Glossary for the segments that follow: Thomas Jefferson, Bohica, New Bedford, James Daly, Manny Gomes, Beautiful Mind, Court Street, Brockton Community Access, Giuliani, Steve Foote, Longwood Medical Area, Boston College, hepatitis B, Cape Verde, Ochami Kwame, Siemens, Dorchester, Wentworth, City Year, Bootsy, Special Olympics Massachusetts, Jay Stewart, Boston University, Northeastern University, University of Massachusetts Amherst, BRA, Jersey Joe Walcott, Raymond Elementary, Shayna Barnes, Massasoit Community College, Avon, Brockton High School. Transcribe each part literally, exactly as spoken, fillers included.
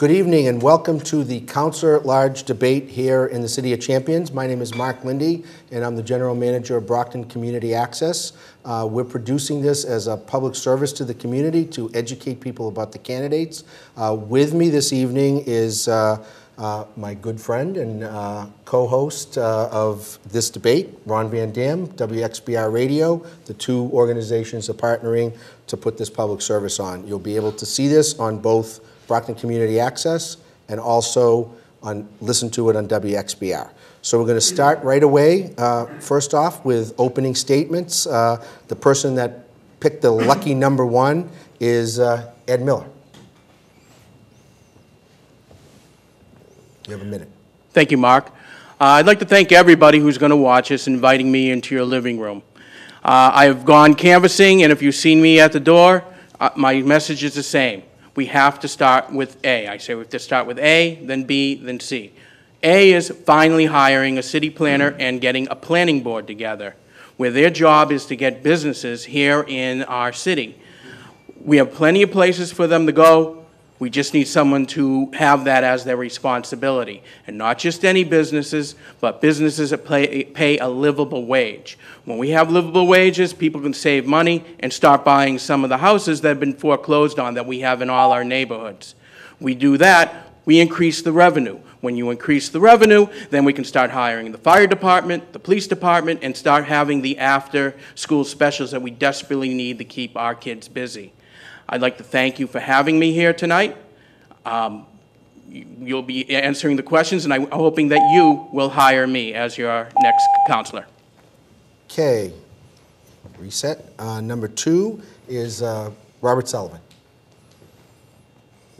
Good evening and welcome to the Council at Large debate here in the City of Champions. My name is Mark Lindy and I'm the General Manager of Brockton Community Access. Uh, we're producing this as a public service to the community to educate people about the candidates. Uh, with me this evening is uh, uh, my good friend and uh, co-host uh, of this debate, Ron Van Dam, W X B R Radio. The two organizations are partnering to put this public service on. You'll be able to see this on both Brockton Community Access, and also on, listen to it on W X B R. So we're going to start right away, uh, first off, with opening statements. Uh, the person that picked the lucky number one is uh, Ed Miller. You have a minute. Thank you, Mark. Uh, I'd like to thank everybody who's going to watch us, inviting me into your living room. Uh, I have gone canvassing, and if you've seen me at the door, uh, my message is the same. We have to start with A. I say we have to start with A, then B, then C. A is finally hiring a city planner and getting a planning board together, where their job is to get businesses here in our city. We have plenty of places for them to go. We just need someone to have that as their responsibility. And not just any businesses, but businesses that pay, pay a livable wage. When we have livable wages, people can save money and start buying some of the houses that have been foreclosed on that we have in all our neighborhoods. We do that, we increase the revenue. When you increase the revenue, then we can start hiring the fire department, the police department, and start having the after-school specials that we desperately need to keep our kids busy. I'd like to thank you for having me here tonight. Um, you'll be answering the questions, and I'm hoping that you will hire me as your next counselor. Okay. Reset. Uh, number two is uh, Robert Sullivan.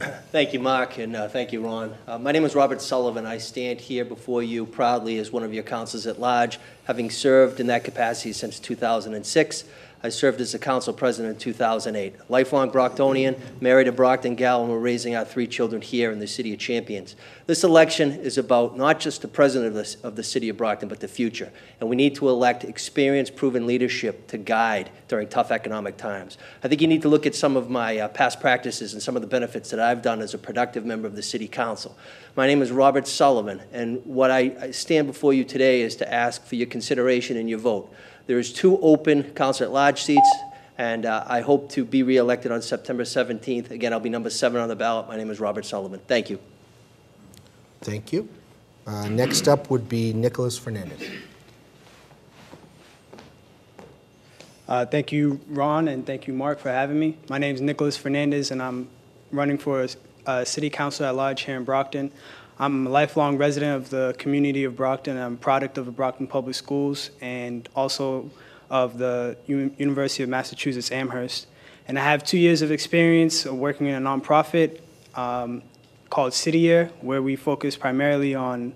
Thank you, Mark, and uh, thank you, Ron. Uh, my name is Robert Sullivan. I stand here before you proudly as one of your counselors at large, having served in that capacity since two thousand six. I served as the council president in two thousand eight. Lifelong Brocktonian, married a Brockton gal, and we're raising our three children here in the City of Champions. This election is about not just the president of, this, of the City of Brockton, but the future. And we need to elect experienced, proven leadership to guide during tough economic times. I think you need to look at some of my uh, past practices and some of the benefits that I've done as a productive member of the City Council. My name is Robert Sullivan, and what I, I stand before you today is to ask for your consideration and your vote. There is two open council at large seats, and uh, I hope to be reelected on September seventeenth. Again, I'll be number seven on the ballot. My name is Robert Sullivan. Thank you. Thank you. Uh, next up would be Nicholas Fernandez. Uh, thank you, Ron, and thank you, Mark, for having me. My name is Nicholas Fernandez, and I'm running for uh, city council at large here in Brockton. I'm a lifelong resident of the community of Brockton. I'm a product of the Brockton Public Schools and also of the U University of Massachusetts Amherst. And I have two years of experience working in a nonprofit um, called City Year, where we focus primarily on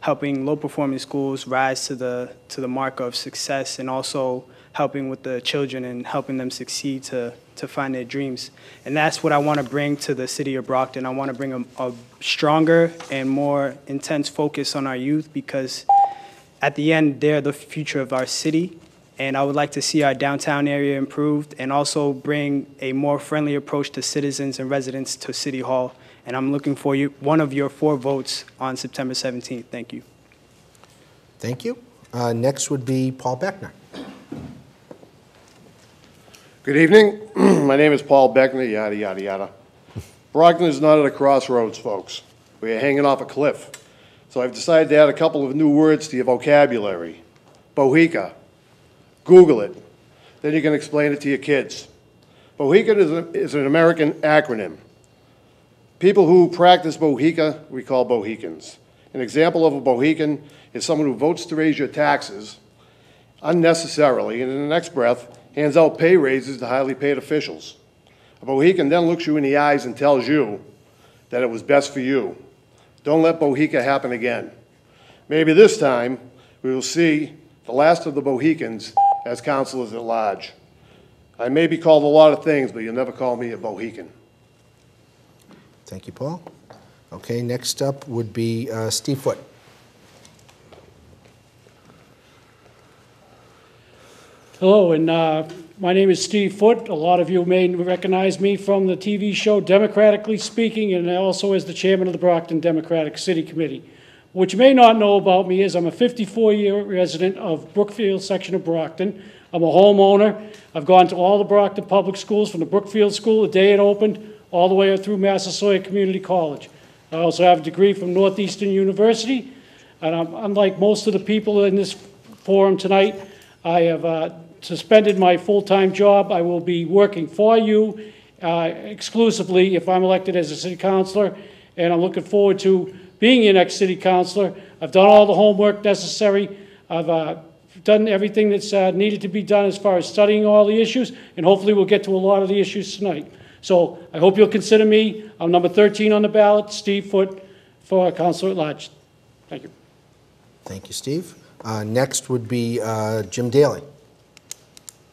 helping low-performing schools rise to the, to the mark of success, and also helping with the children and helping them succeed to to find their dreams. And that's what I want to bring to the city of Brockton. I want to bring a, a stronger and more intense focus on our youth, because at the end, they're the future of our city. And I would like to see our downtown area improved, and also bring a more friendly approach to citizens and residents to City Hall. And I'm looking for you, one of your four votes on September seventeenth. Thank you. Thank you. Uh, next would be Paul Beckner. Good evening. My name is Paul Beckner, yada, yada, yada. Brockton is not at a crossroads, folks. We are hanging off a cliff. So I've decided to add a couple of new words to your vocabulary. Bohica. Google it. Then you can explain it to your kids. Bohica is, a, is an American acronym. People who practice Bohica, we call Bohicans. An example of a Bohican is someone who votes to raise your taxes unnecessarily, and in the next breath, hands out pay raises to highly paid officials. A Bohican then looks you in the eyes and tells you that it was best for you. Don't let Bohica happen again. Maybe this time we will see the last of the Bohicans as councilors at large. I may be called a lot of things, but you'll never call me a Bohican. Thank you, Paul. Okay, next up would be uh, Steve Foote. Hello, and uh, My name is Steve Foote. A lot of you may recognize me from the T V show Democratically Speaking, and also as the chairman of the Brockton Democratic City Committee. What you may not know about me is I'm a fifty-four-year resident of Brookfield section of Brockton. I'm a homeowner. I've gone to all the Brockton public schools from the Brookfield School the day it opened all the way up through Massasoit Community College. I also have a degree from Northeastern University, and I'm, unlike most of the people in this forum tonight, I have uh, suspended my full-time job. I will be working for you uh, exclusively if I'm elected as a city councilor, and I'm looking forward to being your next city councilor. I've done all the homework necessary. I've uh, done everything that's uh, needed to be done as far as studying all the issues, and hopefully we'll get to a lot of the issues tonight. So I hope you'll consider me. I'm number thirteen on the ballot, Steve Foote, for Councilor at Large. Thank you. Thank you, Steve. Uh, next would be uh, Jim Daly.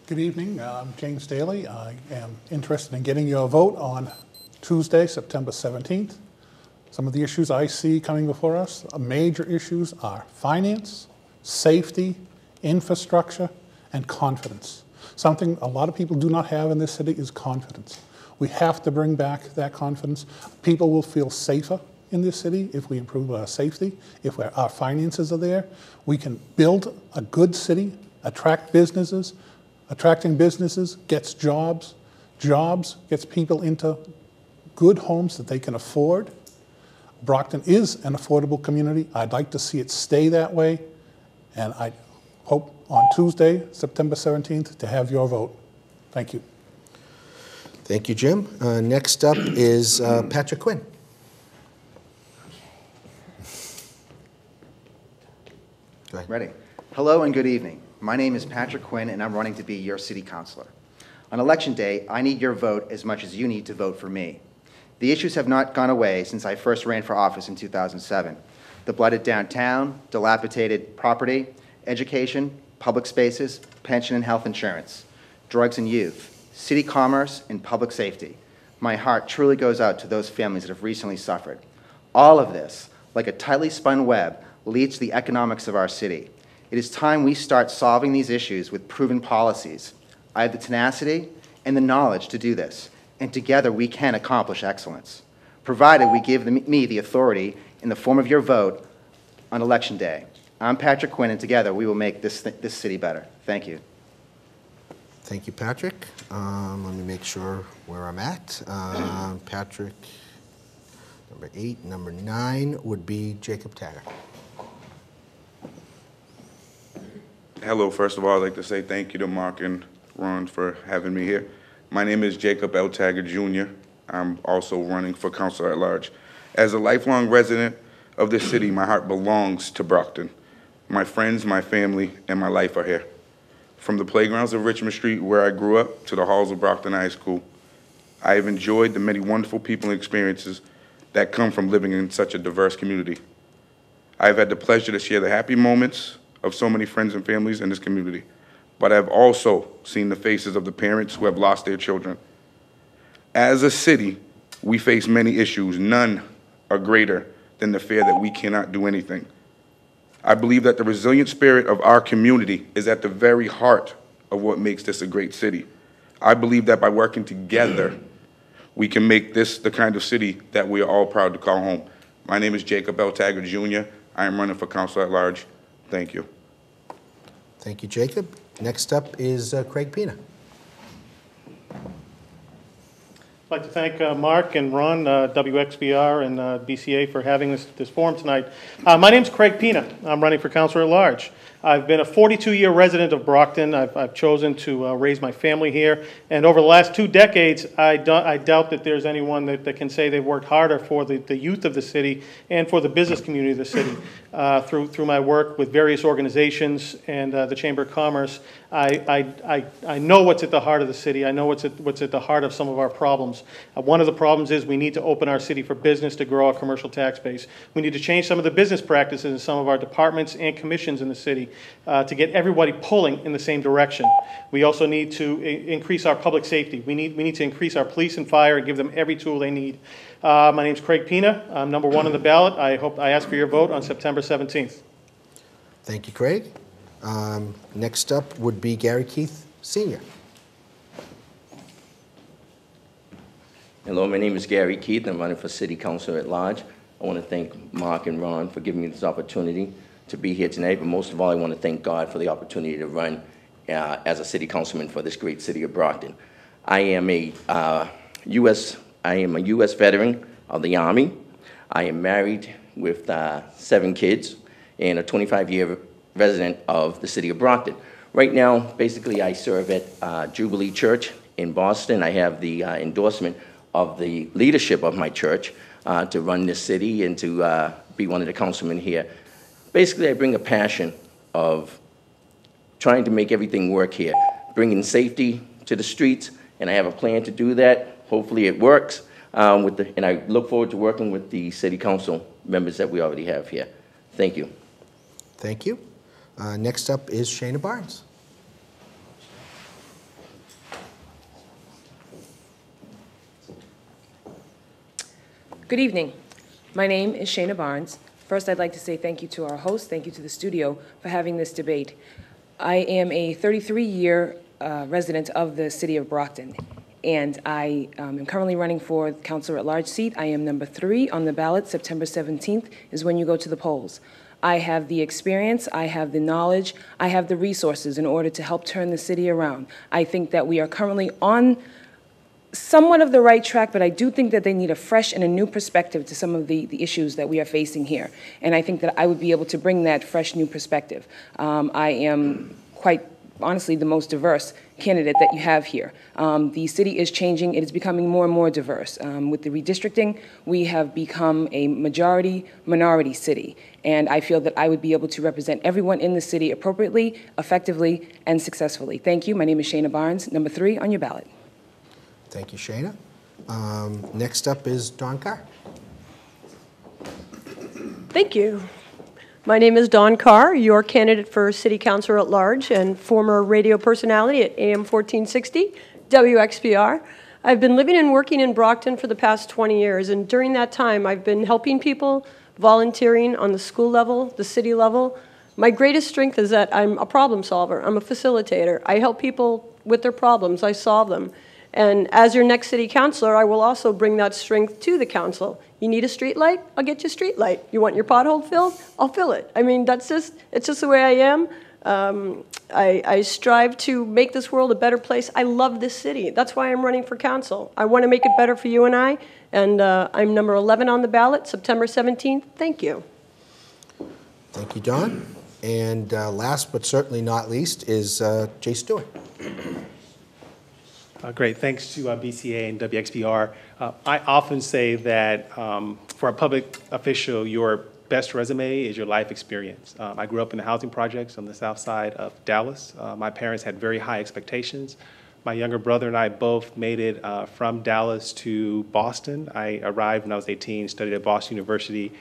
Good evening. Uh, I'm James Daly. I am interested in getting your vote on Tuesday, September seventeenth. Some of the issues I see coming before us, uh, major issues, are finance, safety, infrastructure, and confidence. Something a lot of people do not have in this city is confidence. We have to bring back that confidence. People will feel safer in this city if we improve our safety, if we're, our finances are there. We can build a good city, attract businesses. Attracting businesses gets jobs. Jobs gets people into good homes that they can afford. Brockton is an affordable community. I'd like to see it stay that way. And I hope on Tuesday, September seventeenth, to have your vote. Thank you. Thank you, Jim. Uh, next up is uh, Patrick Quinn. Go ahead. Ready. Hello and good evening. My name is Patrick Quinn, and I'm running to be your city councilor. On election day, I need your vote as much as you need to vote for me. The issues have not gone away since I first ran for office in two thousand seven. The blighted downtown, dilapidated property, education, public spaces, pension and health insurance, drugs and youth, city commerce, and public safety. My heart truly goes out to those families that have recently suffered. All of this, like a tightly spun web, leads to the economics of our city. It is time we start solving these issues with proven policies. I have the tenacity and the knowledge to do this, and together we can accomplish excellence, provided we give me the authority in the form of your vote on election day. I'm Patrick Quinn, and together we will make this, th this city better. Thank you. Thank you, Patrick. Um, let me make sure where I'm at. Um, Patrick, number eight. Number nine would be Jacob Taggart. Hello. First of all, I'd like to say thank you to Mark and Ron for having me here. My name is Jacob L. Taggart, Junior I'm also running for councilor at large. As a lifelong resident of this city, my heart belongs to Brockton. My friends, my family, and my life are here. From the playgrounds of Richmond Street, where I grew up, to the halls of Brockton High School, I have enjoyed the many wonderful people and experiences that come from living in such a diverse community. I have had the pleasure to share the happy moments of so many friends and families in this community, but I have also seen the faces of the parents who have lost their children. As a city, we face many issues. None are greater than the fear that we cannot do anything. I believe that the resilient spirit of our community is at the very heart of what makes this a great city. I believe that by working together, we can make this the kind of city that we are all proud to call home. My name is Jacob L. Taggart, Junior I am running for council at large. Thank you. Thank you, Jacob. Next up is uh, Craig Pina. I'd like to thank uh, Mark and Ron, uh, W X B R, and uh, B C A for having this, this forum tonight. Uh, my name's Craig Pina. I'm running for councilor at large. I've been a forty-two-year resident of Brockton. I've, I've chosen to uh, raise my family here. And over the last two decades, I, do, I doubt that there's anyone that, that can say they've worked harder for the, the youth of the city and for the business community of the city. Uh, through, through my work with various organizations and uh, the Chamber of Commerce, I, I, I, I know what's at the heart of the city. I know what's at, what's at the heart of some of our problems. Uh, one of the problems is we need to open our city for business to grow our commercial tax base. We need to change some of the business practices in some of our departments and commissions in the city uh, to get everybody pulling in the same direction. We also need to increase our public safety. We need, we need to increase our police and fire and give them every tool they need. Uh, my name's Craig Pina. I'm number one on the ballot. I hope I ask for your vote on September seventeenth. Thank you, Craig. Um, next up would be Gary Keith, Senior Hello, my name is Gary Keith. I'm running for City Council at large. I want to thank Mark and Ron for giving me this opportunity to be here tonight, but most of all, I want to thank God for the opportunity to run uh, as a city councilman for this great city of Brockton. I am a uh, U S I am a U S veteran of the Army. I am married with uh, seven kids and a twenty-five year resident of the city of Brockton. Right now, basically, I serve at uh, Jubilee Church in Boston. I have the uh, endorsement of the leadership of my church uh, to run this city and to uh, be one of the councilmen here. Basically, I bring a passion of trying to make everything work here, bringing safety to the streets, and I have a plan to do that. Hopefully it works, um, with the, and I look forward to working with the city council members that we already have here. Thank you. Thank you. Uh, next up is Shayna Barnes. Good evening. My name is Shayna Barnes. First, I'd like to say thank you to our host, thank you to the studio for having this debate. I am a thirty-three year uh, resident of the city of Brockton, and I um, am currently running for the council at large seat. I am number three on the ballot. September seventeenth is when you go to the polls. I have the experience, I have the knowledge, I have the resources in order to help turn the city around. I think that we are currently on somewhat of the right track, but I do think that they need a fresh and a new perspective to some of the, the issues that we are facing here. And I think that I would be able to bring that fresh new perspective. Um, I am quite honestly the most diverse candidate that you have here. Um, the city is changing. It is becoming more and more diverse. Um, with the redistricting, we have become a majority minority city, and I feel that I would be able to represent everyone in the city appropriately, effectively, and successfully. Thank you. My name is Shayna Barnes, number three on your ballot. Thank you, Shayna. Um, next up is Dawn Carr. Thank you. My name is Dawn Carr, your candidate for City Council at Large and former radio personality at A M fourteen sixty, W X B R. I've been living and working in Brockton for the past twenty years, and during that time I've been helping people, volunteering on the school level, the city level. My greatest strength is that I'm a problem solver. I'm a facilitator. I help people with their problems. I solve them. And as your next city councilor, I will also bring that strength to the council. You need a street light? I'll get you a street light. You want your pothole filled? I'll fill it. I mean, that's just, it's just the way I am. Um, I, I strive to make this world a better place. I love this city. That's why I'm running for council. I want to make it better for you and I. And uh, I'm number eleven on the ballot, September seventeenth. Thank you. Thank you, Don. And uh, last but certainly not least is uh, Jay Stewart. Uh, great. Thanks to uh, B C A and W X B R. Uh, I often say that um, for a public official, your best resume is your life experience. Um, I grew up in the housing projects on the south side of Dallas. Uh, my parents had very high expectations. My younger brother and I both made it uh, from Dallas to Boston. I arrived when I was eighteen, studied at Boston University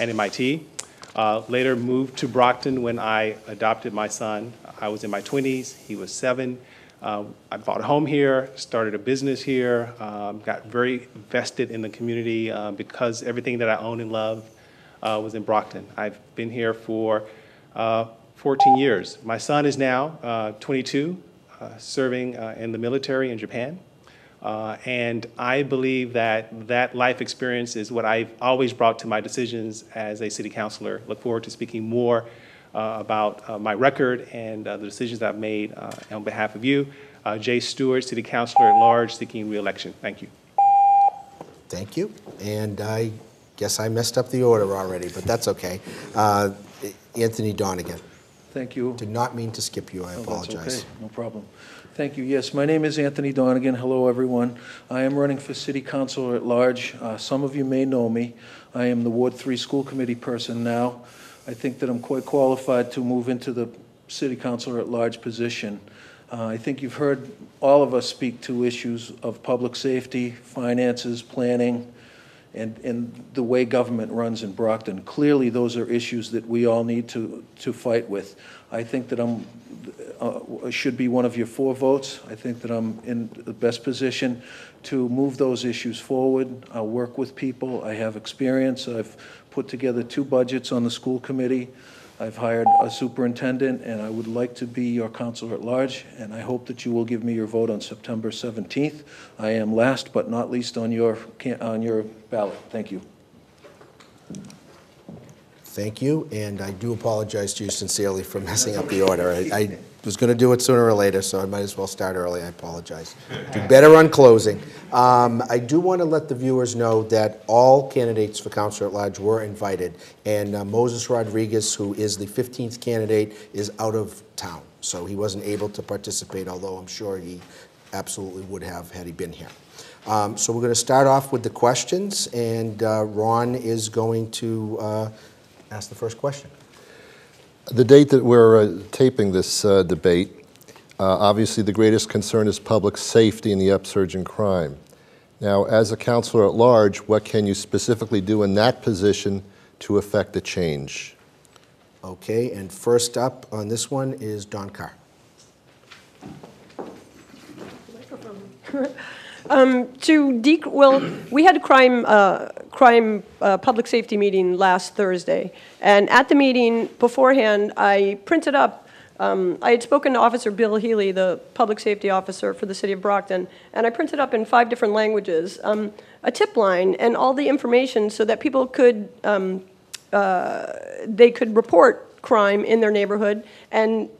and M I T. Uh, later moved to Brockton when I adopted my son. I was in my twenties. He was seven. Uh, I bought a home here, started a business here, um, got very vested in the community uh, because everything that I own and love uh, was in Brockton. I've been here for uh, fourteen years. My son is now uh, twenty-two, uh, serving uh, in the military in Japan. Uh, and I believe that that life experience is what I've always brought to my decisions as a city councilor. Look forward to speaking more Uh, about uh, my record and uh, the decisions I've made uh, on behalf of you. Uh, Jay Stewart, City Councilor at Large, seeking re-election. Thank you. Thank you. And I guess I messed up the order already, but that's okay. Uh, Anthony Donegan. Thank you. Did not mean to skip you. I oh, apologize. That's okay. No problem. Thank you. Yes, my name is Anthony Donegan. Hello, everyone. I am running for City Councilor at Large. Uh, some of you may know me. I am the Ward Three School Committee person now. I think that I'm quite qualified to move into the city councilor at large position. Uh, I think you've heard all of us speak to issues of public safety, finances, planning, and, and the way government runs in Brockton. Clearly, those are issues that we all need to, to fight with. I think that I'm, uh, should be one of your four votes. I think that I'm in the best position to move those issues forward. I'll work with people. I have experience. I've put together two budgets on the school committee. I've hired a superintendent, and I would like to be your counselor at large, and I hope that you will give me your vote on September seventeenth. I am last but not least on your, on your ballot. Thank you. Thank you, and I do apologize to you sincerely for messing up the order. I, I was going to do it sooner or later, so I might as well start early. I apologize. Do better on closing. Um, I do want to let the viewers know that all candidates for Counselor at Large were invited, and uh, Moses Rodriguez, who is the fifteenth candidate, is out of town, so he wasn't able to participate, although I'm sure he absolutely would have had he been here. Um, so we're going to start off with the questions, and uh, Ron is going to uh, ask the first question. The date that we're uh, taping this uh, debate, uh, obviously the greatest concern is public safety and the upsurge in crime. Now, as a counselor at large, what can you specifically do in that position to affect the change? Okay, and first up on this one is Don Carr. Um, to de well, we had a crime, uh, crime uh, public safety meeting last Thursday, and at the meeting beforehand, I printed up, um, I had spoken to Officer Bill Healy, the public safety officer for the city of Brockton, and I printed up in five different languages um, a tip line and all the information so that people could, um, uh, they could report crime in their neighborhood. And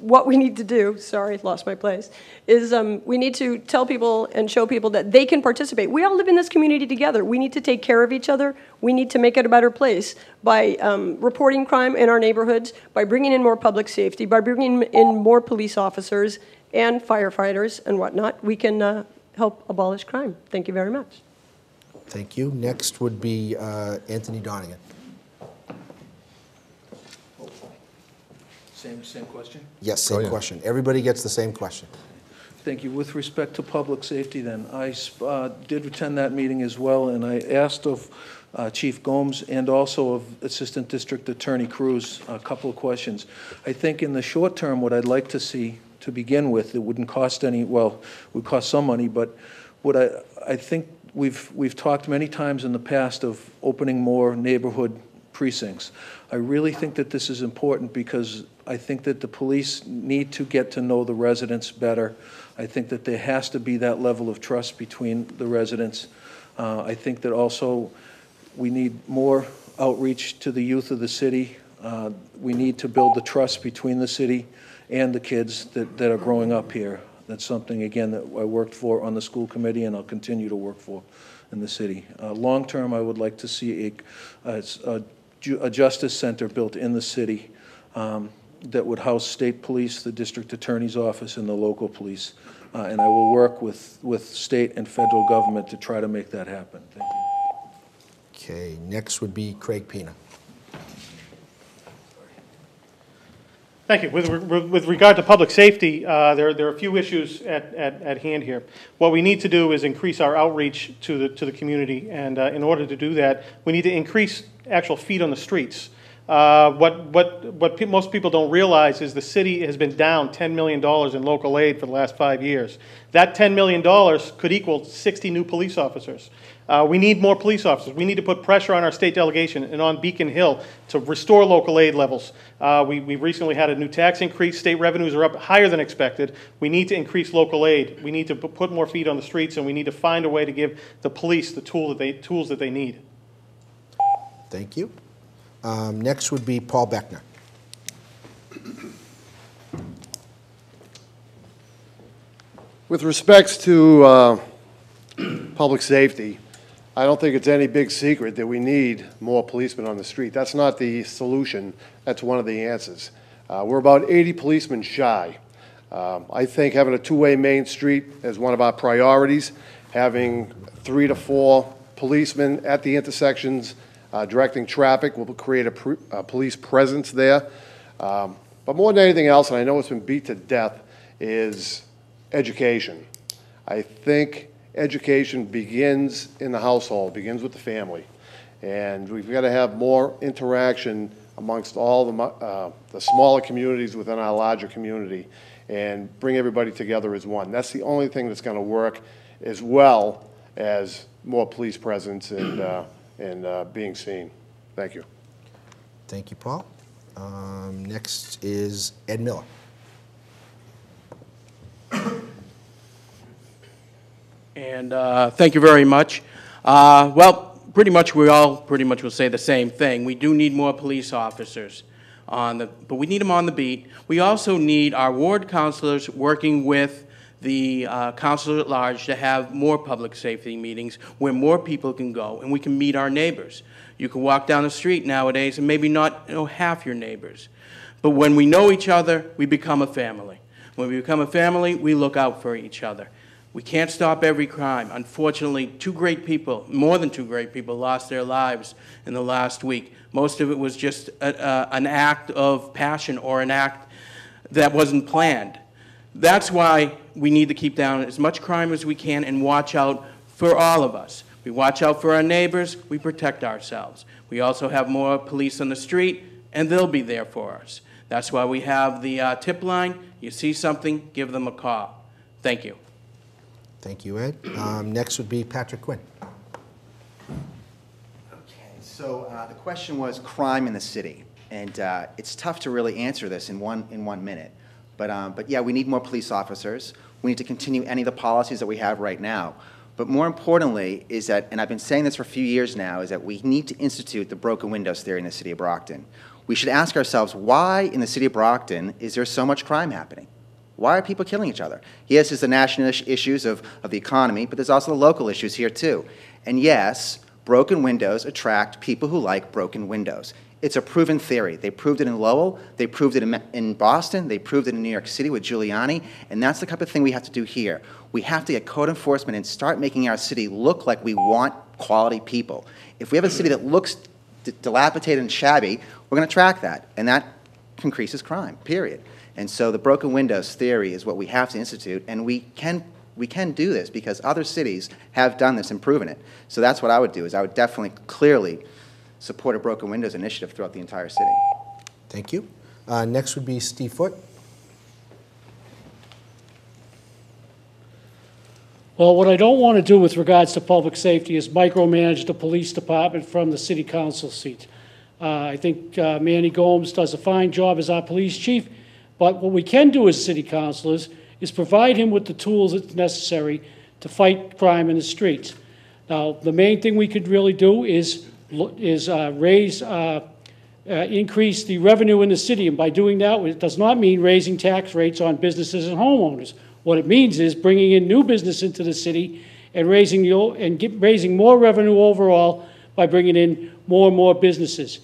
what we need to do, sorry, lost my place, is um, we need to tell people and show people that they can participate. We all live in this community together. We need to take care of each other. We need to make it a better place by um, reporting crime in our neighborhoods, by bringing in more public safety, by bringing in more police officers and firefighters and whatnot. We can uh, help abolish crime. Thank you very much. Thank you. Next would be uh, Anthony Donegan. Same, same question? Yes, same oh, yeah. question. Everybody gets the same question. Thank you. With respect to public safety then, I uh, did attend that meeting as well, and I asked of uh, Chief Gomes and also of Assistant District Attorney Cruz a couple of questions. I think in the short term, what I'd like to see to begin with, it wouldn't cost any, well, it would cost some money, but what I, I think we've, we've talked many times in the past of opening more neighborhood precincts. I really think that this is important because I think that the police need to get to know the residents better. I think that there has to be that level of trust between the residents. Uh, I think that also we need more outreach to the youth of the city. Uh, we need to build the trust between the city and the kids that, that are growing up here. That's something, again, that I worked for on the school committee and I'll continue to work for in the city. Uh, long term, I would like to see a, a, a justice center built in the city. Um, that would house state police, the district attorney's office, and the local police. Uh, and I will work with, with state and federal government to try to make that happen. Thank you. Okay, next would be Craig Pina. Thank you. With, re with regard to public safety, uh, there, there are a few issues at, at, at hand here. What we need to do is increase our outreach to the, to the community. And uh, in order to do that, we need to increase actual feet on the streets. Uh, what what what pe most people don't realize is the city has been down ten million dollars in local aid for the last five years. That ten million dollars could equal sixty new police officers. Uh, we need more police officers. We need to put pressure on our state delegation and on Beacon Hill to restore local aid levels. Uh, we, we recently had a new tax increase. State revenues are up higher than expected. We need to increase local aid. We need to put more feet on the streets, and we need to find a way to give the police the tool that they, tools that they need. Thank you. Um, next would be Paul Beckner. With respects to uh, public safety, I don't think it's any big secret that we need more policemen on the street. That's not the solution. That's one of the answers. Uh, we're about eighty policemen shy. Um, I think having a two-way main street is one of our priorities, having three to four policemen at the intersections Uh, directing traffic will create a, pr a police presence there. Um, but more than anything else, and I know it's been beat to death, is education. I think education begins in the household, begins with the family. And we've got to have more interaction amongst all the, uh, the smaller communities within our larger community and bring everybody together as one. That's the only thing that's going to work, as well as more police presence and uh, and uh, being seen. Thank you. Thank you, Paul. Um, next is Ed Miller. And uh, thank you very much. Uh, well, pretty much we all pretty much will say the same thing. We do need more police officers on the, but we need them on the beat. We also need our ward counselors working with the uh, council at large to have more public safety meetings where more people can go and we can meet our neighbors. You can walk down the street nowadays and maybe not, you know, half your neighbors. But when we know each other, we become a family. When we become a family, we look out for each other. We can't stop every crime. Unfortunately, two great people, more than two great people, lost their lives in the last week. Most of it was just a, uh, an act of passion or an act that wasn't planned. That's why we need to keep down as much crime as we can and watch out for all of us. We watch out for our neighbors, we protect ourselves. We also have more police on the street, and they'll be there for us. That's why we have the uh, tip line. You see something, give them a call. Thank you. Thank you, Ed. Um, next would be Patrick Quinn. Okay, so uh, the question was crime in the city. And uh, it's tough to really answer this in one, in one minute. But, um, but yeah, we need more police officers. We need to continue any of the policies that we have right now. But more importantly is that, and I've been saying this for a few years now, is that we need to institute the broken windows theory in the city of Brockton. We should ask ourselves, why in the city of Brockton is there so much crime happening? Why are people killing each other? Yes, there's the national issues of, of the economy, but there's also the local issues here too. And yes, broken windows attract people who like broken windows. It's a proven theory. They proved it in Lowell, they proved it in, in Boston, they proved it in New York City with Giuliani, and that's the type of thing we have to do here. We have to get code enforcement and start making our city look like we want quality people. If we have a city that looks dilapidated and shabby, we're going to track that, and that increases crime, period. And so the broken windows theory is what we have to institute, and we can We can do this because other cities have done this and proven it. So that's what I would do, is I would definitely clearly support a broken windows initiative throughout the entire city. Thank you. Uh, next would be Steve Foote. Well, what I don't want to do with regards to public safety is micromanage the police department from the city council seat. Uh, I think uh, Manny Gomes does a fine job as our police chief, but what we can do as city councilors is provide him with the tools that's necessary to fight crime in the streets. Now, the main thing we could really do is, is uh, raise, uh, uh, increase the revenue in the city, and by doing that, it does not mean raising tax rates on businesses and homeowners. What it means is bringing in new business into the city and raising, the, and get, raising more revenue overall by bringing in more and more businesses.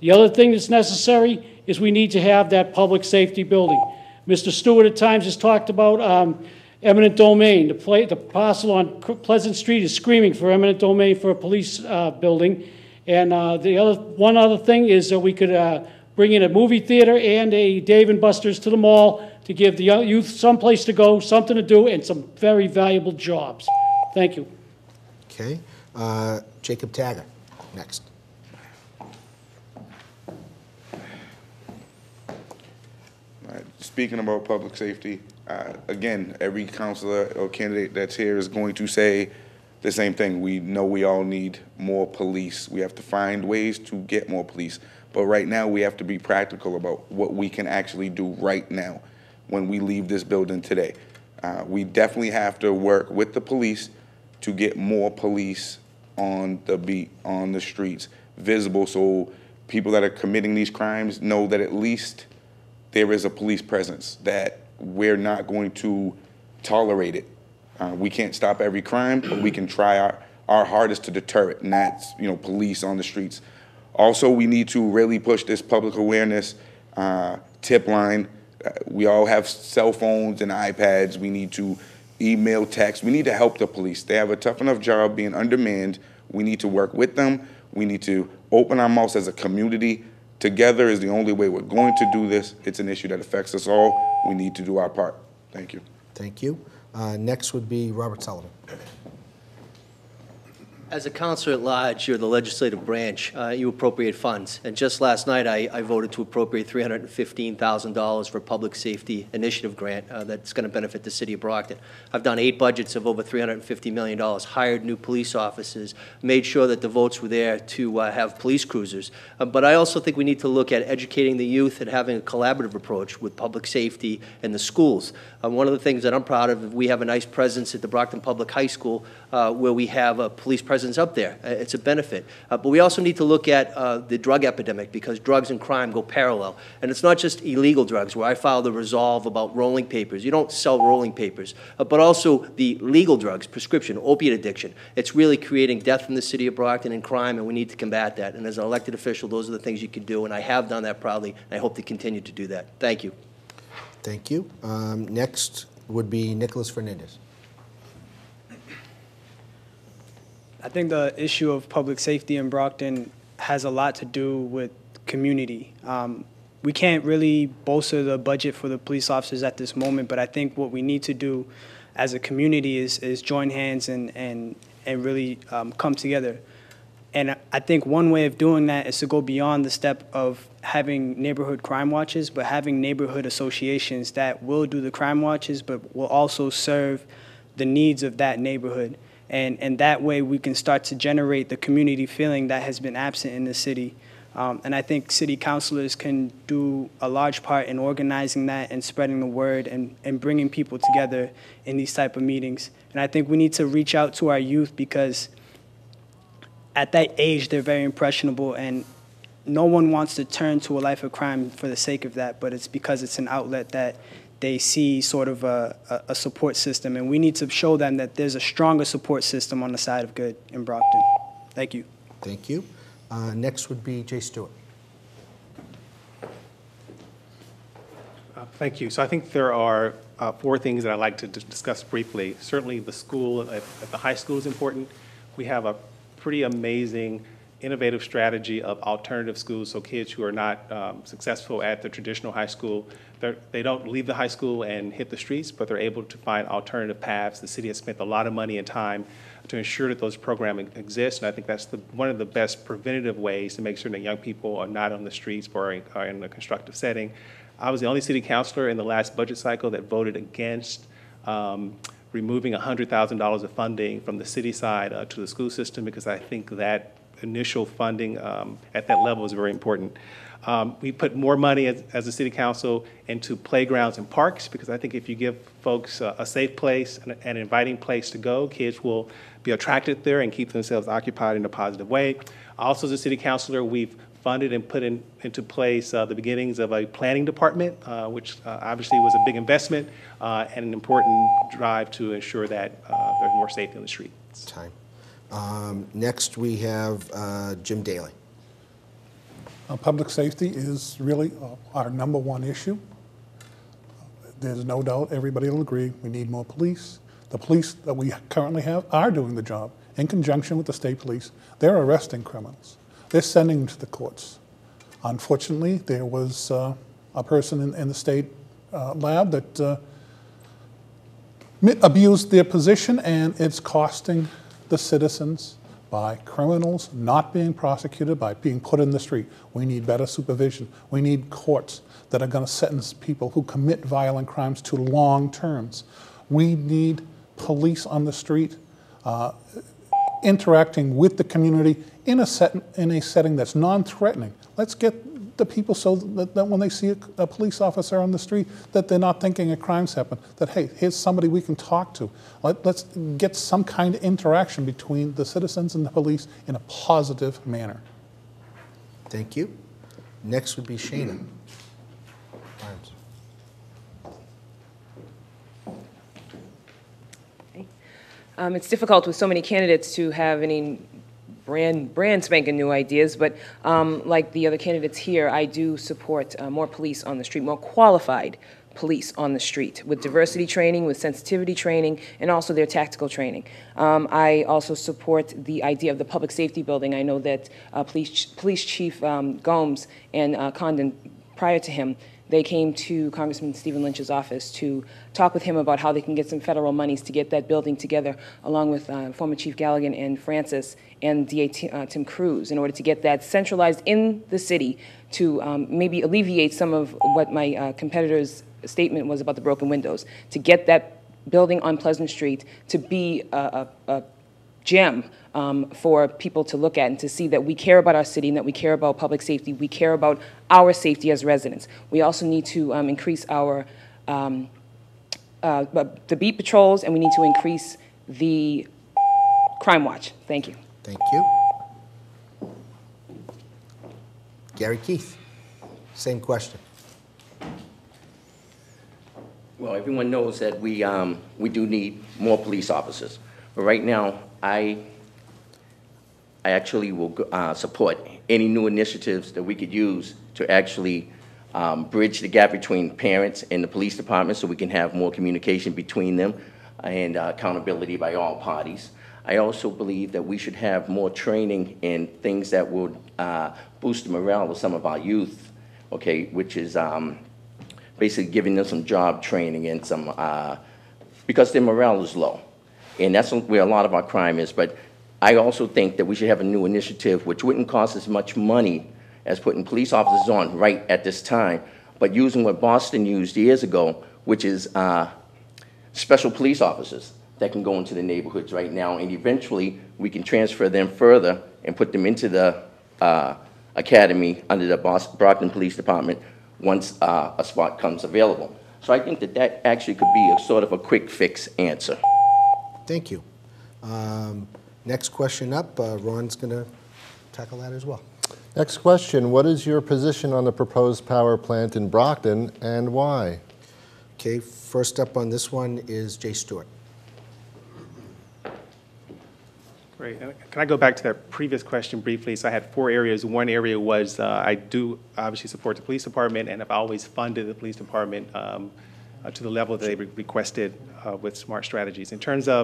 The other thing that's necessary is we need to have that public safety building. Mister Stewart at times has talked about um, eminent domain. The, play, the parcel on Pleasant Street is screaming for eminent domain for a police uh, building. And uh, the other, one other thing is that we could uh, bring in a movie theater and a Dave and Buster's to the mall to give the youth some place to go, something to do, and some very valuable jobs. Thank you. Okay. Uh, Jacob Taggart, next. Speaking about public safety, uh, again, every counselor or candidate that's here is going to say the same thing. We know we all need more police. We have to find ways to get more police. But right now, we have to be practical about what we can actually do right now when we leave this building today. Uh, we definitely have to work with the police to get more police on the beat, on the streets, visible, so people that are committing these crimes know that at least there is a police presence, that we're not going to tolerate it. Uh, we can't stop every crime, but we can try our, our hardest to deter it, and that's, you know, police on the streets. Also, we need to really push this public awareness uh, tip line. Uh, we all have cell phones and iPads. We need to email, text. We need to help the police. They have a tough enough job being undermanned. We need to work with them. We need to open our mouths as a community. Together is the only way we're going to do this. It's an issue that affects us all. We need to do our part. Thank you. Thank you. Uh, next would be Robert Sullivan. As a counselor at large, you're the legislative branch. Uh, you appropriate funds. And just last night, I, I voted to appropriate three hundred fifteen thousand dollars for a public safety initiative grant uh, that's going to benefit the city of Brockton. I've done eight budgets of over three hundred fifty million dollars, hired new police officers, made sure that the votes were there to uh, have police cruisers. Uh, but I also think we need to look at educating the youth and having a collaborative approach with public safety and the schools. Uh, one of the things that I'm proud of, we have a nice presence at the Brockton Public High School uh, where we have a police presence presence up there. It's a benefit. Uh, but we also need to look at uh, the drug epidemic, because drugs and crime go parallel. And it's not just illegal drugs, where I filed a resolve about rolling papers. You don't sell rolling papers. Uh, but also the legal drugs, prescription, opiate addiction. It's really creating death in the city of Brockton and crime, and we need to combat that. And as an elected official, those are the things you can do. And I have done that proudly, and I hope to continue to do that. Thank you. Thank you. Um, next would be Nicholas Fernandez. I think the issue of public safety in Brockton has a lot to do with community. Um, we can't really bolster the budget for the police officers at this moment, but I think what we need to do as a community is, is join hands and, and, and really um, come together. And I think one way of doing that is to go beyond the step of having neighborhood crime watches, but having neighborhood associations that will do the crime watches, but will also serve the needs of that neighborhood. And, and that way we can start to generate the community feeling that has been absent in the city. Um, and I think city councilors can do a large part in organizing that and spreading the word and, and bringing people together in these type of meetings. And I think we need to reach out to our youth, because at that age they're very impressionable, and no one wants to turn to a life of crime for the sake of that, but it's because it's an outlet that they see sort of a, a support system, and we need to show them that there's a stronger support system on the side of good in Brockton. Thank you. Thank you. Uh, next would be Jay Stewart. Uh, thank you. So I think there are uh, four things that I'd like to discuss briefly. Certainly the school at, at the high school is important. We have a pretty amazing innovative strategy of alternative schools, so kids who are not um, successful at the traditional high school, they don't leave the high school and hit the streets, but they're able to find alternative paths. The city has spent a lot of money and time to ensure that those programs exist, and I think that's the, one of the best preventative ways to make sure that young people are not on the streets or are in a constructive setting. I was the only city councilor in the last budget cycle that voted against um, removing one hundred thousand dollars of funding from the city side uh, to the school system, because I think that initial funding um, at that level is very important. Um, we put more money as, as a city council into playgrounds and parks, because I think if you give folks a, a safe place and an inviting place to go, kids will be attracted there and keep themselves occupied in a positive way. Also, as a city councilor, we've funded and put in, into place uh, the beginnings of a planning department, uh, which uh, obviously was a big investment uh, and an important drive to ensure that uh, there's more safety on the street. Time. Um, next, we have uh, Jim Daly. Uh, public safety is really uh, our number one issue. There's no doubt everybody will agree we need more police. The police that we currently have are doing the job in conjunction with the state police. They're arresting criminals. They're sending them to the courts. Unfortunately, there was uh, a person in, in the state uh, lab that uh, abused their position, and it's costing the citizens by criminals not being prosecuted, by being put in the street. We need better supervision. We need courts that are going to sentence people who commit violent crimes to long terms. We need police on the street uh, interacting with the community in a, set, in a setting that's non-threatening. Let's get the people so that, that when they see a, a police officer on the street, that they're not thinking a crime's happened, that, hey, here's somebody we can talk to. Let, let's get some kind of interaction between the citizens and the police in a positive manner. Thank you. Next would be Shana. Um, it's difficult with so many candidates to have any brand, brand spanking new ideas, but um, like the other candidates here, I do support uh, more police on the street, more qualified police on the street, with diversity training, with sensitivity training, and also their tactical training. Um, I also support the idea of the public safety building. I know that uh, police, police Chief um, Gomes and uh, Condon, prior to him, they came to Congressman Stephen Lynch's office to talk with him about how they can get some federal monies to get that building together, along with uh, former Chief Galligan and Francis and D A T uh, Tim Cruz, in order to get that centralized in the city to um, maybe alleviate some of what my uh, competitor's statement was about the broken windows, to get that building on Pleasant Street to be a, a, a gem um, for people to look at and to see that we care about our city and that we care about public safety, we care about our safety as residents. We also need to um, increase our, um, uh, the beat patrols, and we need to increase the crime watch. Thank you. Thank you. Gary Keith, same question. Well, everyone knows that we, um, we do need more police officers. But right now, I, I actually will uh, support any new initiatives that we could use to actually um, bridge the gap between parents and the police department so we can have more communication between them and uh, accountability by all parties. I also believe that we should have more training in things that would uh, boost the morale of some of our youth, okay, which is um, basically giving them some job training and some, uh, because their morale is low. And that's where a lot of our crime is. But I also think that we should have a new initiative which wouldn't cost as much money as putting police officers on right at this time, but using what Boston used years ago, which is uh, special police officers that can go into the neighborhoods right now. And eventually, we can transfer them further and put them into the uh, academy under the Boston, Brockton Police Department once uh, a spot comes available. So I think that that actually could be a sort of a quick fix answer. Thank you. Um, next question up, uh, Ron's going to tackle that as well. Next question, what is your position on the proposed power plant in Brockton and why? Okay, first up on this one is Jay Stewart. Great. Can I go back to that previous question briefly? So I had four areas. One area was uh, I do obviously support the police department and have always funded the police department um, Uh, to the level that they re requested uh, with smart strategies. In terms of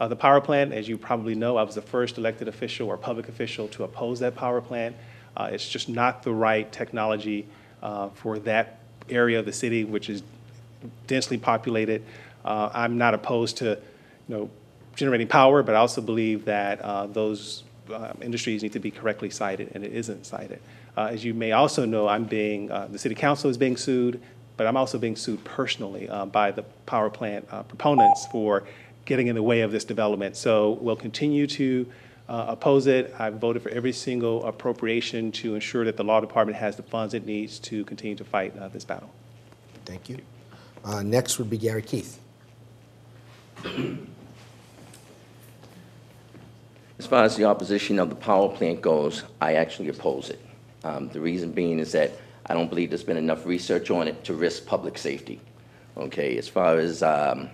uh, the power plant, as you probably know, I was the first elected official or public official to oppose that power plant. Uh, it's just not the right technology uh, for that area of the city, which is densely populated. Uh, I'm not opposed to, you know, generating power, but I also believe that uh, those uh, industries need to be correctly cited, and it isn't cited. Uh, as you may also know, I'm being, uh, the city council is being sued, but I'm also being sued personally uh, by the power plant uh, proponents for getting in the way of this development. So we'll continue to uh, oppose it. I've voted for every single appropriation to ensure that the law department has the funds it needs to continue to fight uh, this battle. Thank you. Uh, next would be Gary Keith. As far as the opposition of the power plant goes, I actually oppose it. Um, the reason being is that I don't believe there's been enough research on it to risk public safety, okay? As far as um,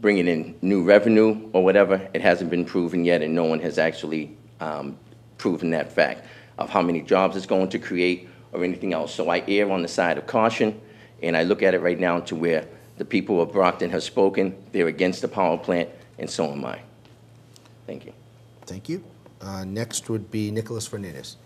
bringing in new revenue or whatever, it hasn't been proven yet, and no one has actually um, proven that fact of how many jobs it's going to create or anything else. So I err on the side of caution, and I look at it right now to where the people of Brockton have spoken. They're against the power plant, and so am I. Thank you. Thank you. Uh, next would be Nicholas Fernandez.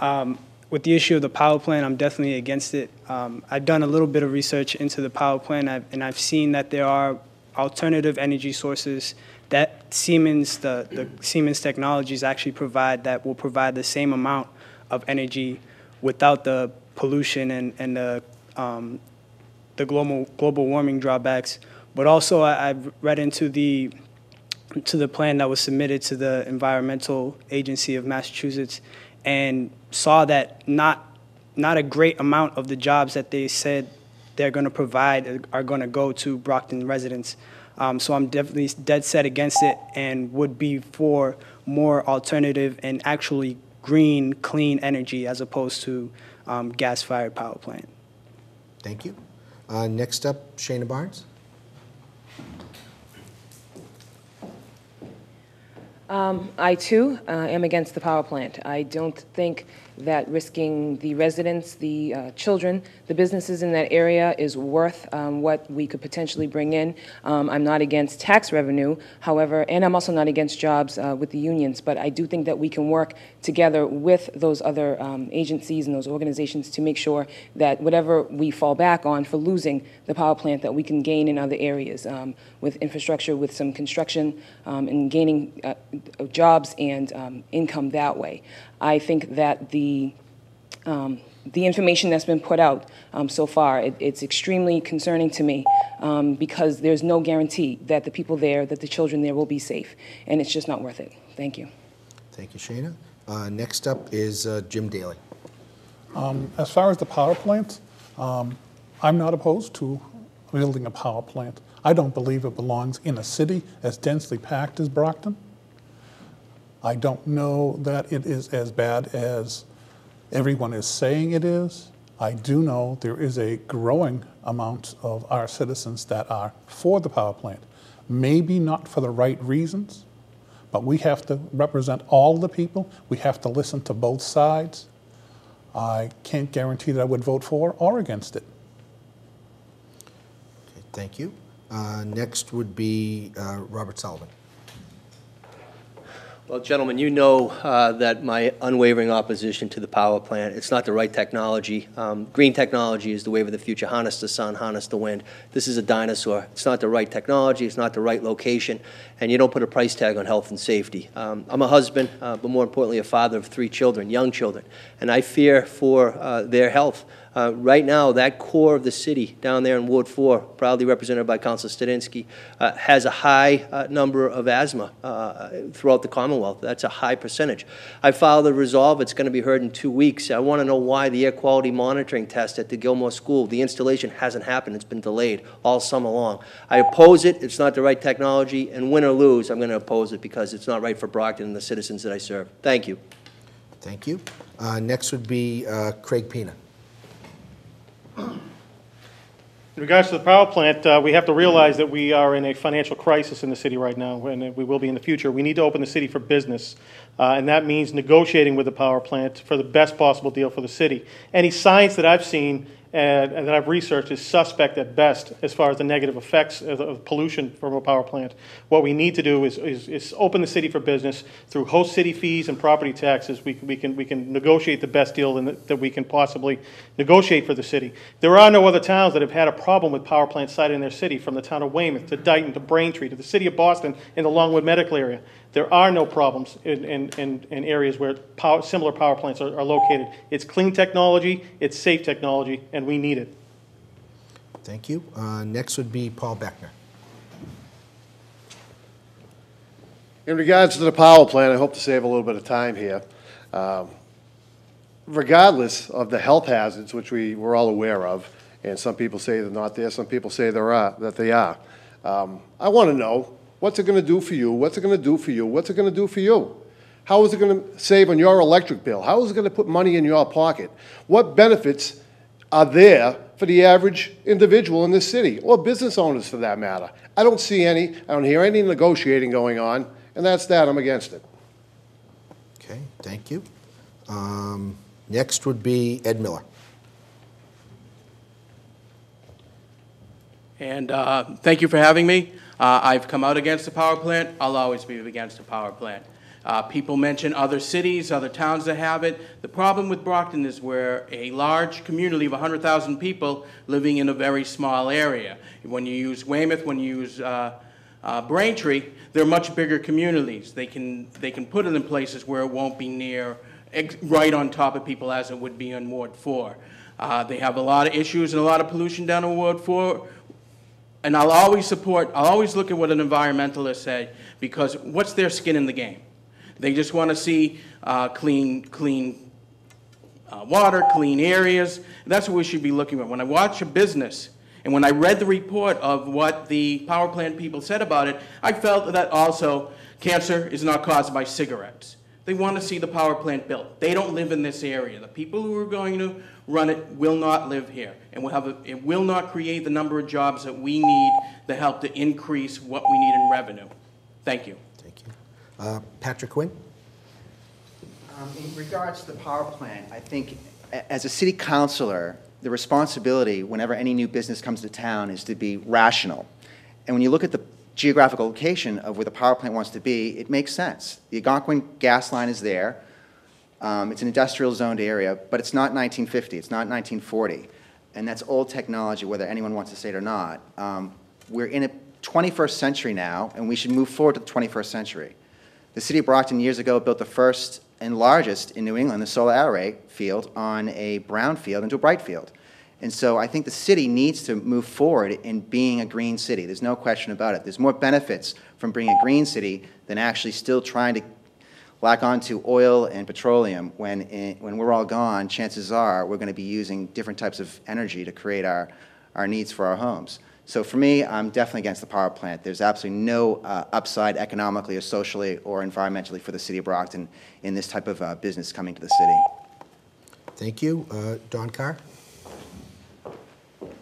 Um, with the issue of the power plant, I'm definitely against it. Um, I've done a little bit of research into the power plant, I've, and I've seen that there are alternative energy sources that Siemens, the, the Siemens technologies actually provide that will provide the same amount of energy without the pollution and, and the, um, the global, global warming drawbacks. But also I, I've read into the, to the plan that was submitted to the Environmental Agency of Massachusetts and saw that not not a great amount of the jobs that they said they're going to provide are going to go to Brockton residents. Um, so I'm definitely dead set against it and would be for more alternative and actually green, clean energy as opposed to um, gas-fired power plant. Thank you. Uh, next up, Shayna Barnes. Um, I, too, uh, am against the power plant. I don't think that risking the residents, the uh, children, the businesses in that area is worth um, what we could potentially bring in. Um, I'm not against tax revenue, however, and I'm also not against jobs uh, with the unions, but I do think that we can work together with those other um, agencies and those organizations to make sure that whatever we fall back on for losing the power plant that we can gain in other areas um, with infrastructure, with some construction, um, and gaining uh, jobs and um, income that way. I think that the um, the information that's been put out um, so far, it, it's extremely concerning to me um, because there's no guarantee that the people there, that the children there will be safe, and it's just not worth it. Thank you. Thank you, Shana. Uh, next up is uh, Jim Daly. Um, as far as the power plant, um, I'm not opposed to building a power plant. I don't believe it belongs in a city as densely packed as Brockton. I don't know that it is as bad as everyone is saying it is. I do know there is a growing amount of our citizens that are for the power plant. Maybe not for the right reasons, but we have to represent all the people. We have to listen to both sides. I can't guarantee that I would vote for or against it. Okay, thank you. Uh, next would be uh, Robert Sullivan. Well, gentlemen, you know uh, that my unwavering opposition to the power plant, it's not the right technology. Um, green technology is the wave of the future. Harness the sun, harness the wind. This is a dinosaur. It's not the right technology. It's not the right location. And you don't put a price tag on health and safety. Um, I'm a husband, uh, but more importantly, a father of three children, young children. And I fear for uh, their health. Uh, right now, that core of the city down there in Ward Four, proudly represented by Councilor Stadinsky, uh, has a high uh, number of asthma uh, throughout the Commonwealth. That's a high percentage. I filed a resolve. It's going to be heard in two weeks. I want to know why the air quality monitoring test at the Gilmore school, the installation hasn't happened. It's been delayed all summer long. I oppose it. It's not the right technology. And win or lose, I'm going to oppose it because it's not right for Brockton and the citizens that I serve. Thank you. Thank you. Uh, next would be uh, Craig Pina. In regards to the power plant, uh, we have to realize that we are in a financial crisis in the city right now, and we will be in the future. We need to open the city for business, uh, and that means negotiating with the power plant for the best possible deal for the city. Any science that I've seen and, and that I've researched is suspect at best as far as the negative effects of, of pollution from a power plant. What we need to do is, is, is open the city for business through host city fees and property taxes. We, we, can, we can negotiate the best deal in the, that we can possibly negotiate for the city. There are no other towns that have had a problem with power plants sited in their city, from the town of Weymouth to Dighton to Braintree to the city of Boston and the Longwood Medical Area. There are no problems in, in, in, in areas where power, similar power plants are, are located. It's clean technology, it's safe technology, and we need it. Thank you. Uh, next would be Paul Beckner. In regards to the power plant, I hope to save a little bit of time here. Um, regardless of the health hazards, which we were all aware of, and some people say they're not there, some people say there are, that they are, um, I want to know, what's it going to do for you? What's it going to do for you? What's it going to do for you? How is it going to save on your electric bill? How is it going to put money in your pocket? What benefits are there for the average individual in this city, or business owners for that matter? I don't see any. I don't hear any negotiating going on, and that's that. I'm against it. Okay, thank you. Um, next would be Ed Miller. And uh, thank you for having me. Uh, I've come out against the power plant. I'll always be against the power plant. Uh, people mention other cities, other towns that have it. The problem with Brockton is we're a large community of one hundred thousand people living in a very small area. When you use Weymouth, when you use uh, uh, Braintree, they're much bigger communities. They can, they can put it in places where it won't be near, right on top of people as it would be in Ward Four. Uh, they have a lot of issues and a lot of pollution down in Ward Four. And I'll always support, I'll always look at what an environmentalist said, because what's their skin in the game? They just want to see uh, clean, clean uh, water, clean areas. That's what we should be looking at. When I watch a business, and when I read the report of what the power plant people said about it, I felt that also cancer is not caused by cigarettes. They want to see the power plant built. They don't live in this area. The people who are going to run it will not live here, and we'll have a, it will not create the number of jobs that we need to help to increase what we need in revenue. Thank you. Thank you. Uh, Patrick Quinn. Uh, Um, in regards to the power plant, I think as a city councilor, the responsibility whenever any new business comes to town is to be rational. And when you look at the geographical location of where the power plant wants to be, it makes sense. The Algonquin gas line is there. Um, it's an industrial zoned area, but it's not nineteen fifty, it's not nineteen forty. And that's old technology, whether anyone wants to say it or not. Um, we're in a twenty-first century now, and we should move forward to the twenty-first century. The city of Brockton years ago built the first and largest in New England, the solar array field, on a brown field into a bright field. And so I think the city needs to move forward in being a green city. There's no question about it. There's more benefits from being a green city than actually still trying to lock onto oil and petroleum. When, in, when we're all gone, chances are we're going to be using different types of energy to create our, our needs for our homes. So for me, I'm definitely against the power plant. There's absolutely no uh, upside economically or socially or environmentally for the city of Brockton in this type of uh, business coming to the city. Thank you. Uh, Dawn Carr.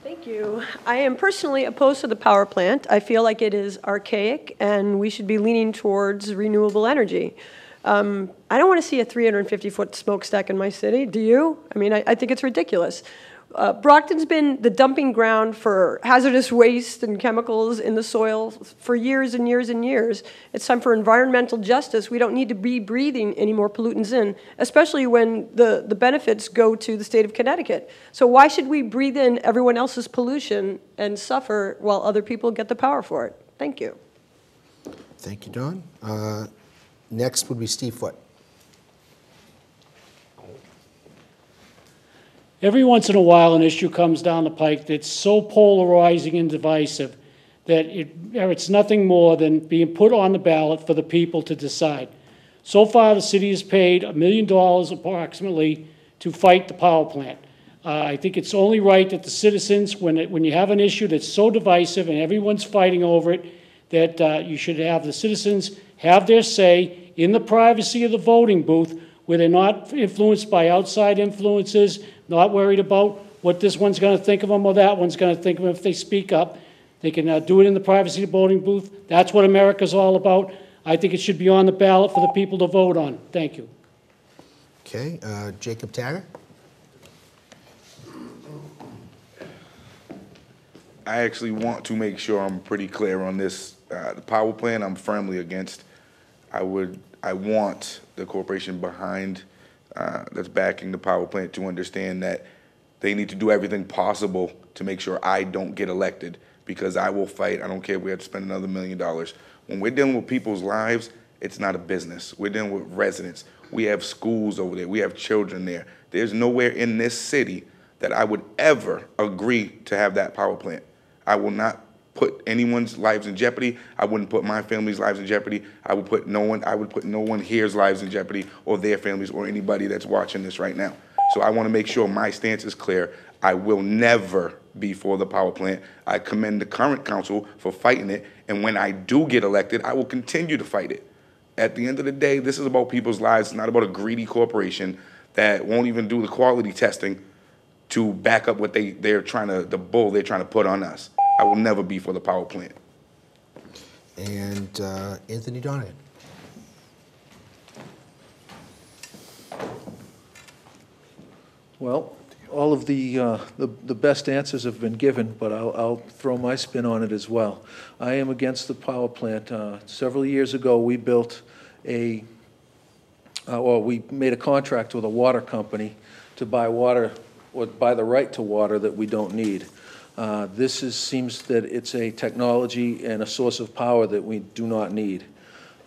Thank you. I am personally opposed to the power plant. I feel like it is archaic and we should be leaning towards renewable energy. Um, I don't want to see a three hundred fifty foot smokestack in my city, do you? I mean, I, I think it's ridiculous. Uh, Brockton's been the dumping ground for hazardous waste and chemicals in the soil for years and years and years. It's time for environmental justice. We don't need to be breathing any more pollutants in, especially when the, the benefits go to the state of Connecticut. So why should we breathe in everyone else's pollution and suffer while other people get the power for it? Thank you. Thank you, Dawn. Uh, Next would be Steve Foote. Every once in a while an issue comes down the pike that's so polarizing and divisive that it, it's nothing more than being put on the ballot for the people to decide. So far the city has paid a million dollars approximately to fight the power plant. Uh, I think it's only right that the citizens, when, it, when you have an issue that's so divisive and everyone's fighting over it, that uh, you should have the citizens have their say in the privacy of the voting booth where they're not influenced by outside influences, not worried about what this one's going to think of them or that one's going to think of them if they speak up. They can uh, do it in the privacy of the voting booth. That's what America's all about. I think it should be on the ballot for the people to vote on. Thank you. Okay, uh, Jacob Taggart. I actually want to make sure I'm pretty clear on this. Uh, the power plant I'm firmly against. I would, I want the corporation behind uh, that's backing the power plant to understand that they need to do everything possible to make sure I don't get elected, because I will fight. I don't care if we have to spend another million dollars. When we're dealing with people's lives, it's not a business. We're dealing with residents. We have schools over there. We have children there. There's nowhere in this city that I would ever agree to have that power plant. I will not put anyone's lives in jeopardy. I wouldn't put my family's lives in jeopardy. I would put no one, I would put no one here's lives in jeopardy, or their families, or anybody that's watching this right now. So I want to make sure my stance is clear. I will never be for the power plant. I commend the current council for fighting it, and when I do get elected, I will continue to fight it. At the end of the day, this is about people's lives. It's not about a greedy corporation that won't even do the quality testing to back up what they, they're trying to, the bull they're trying to put on us. I will never be for the power plant. And uh, Anthony Donovan. Well, all of the, uh, the, the best answers have been given, but I'll, I'll throw my spin on it as well. I am against the power plant. Uh, several years ago, we built a, uh, or we made a contract with a water company to buy water, or buy the right to water that we don't need. Uh, this is, seems that it's a technology and a source of power that we do not need.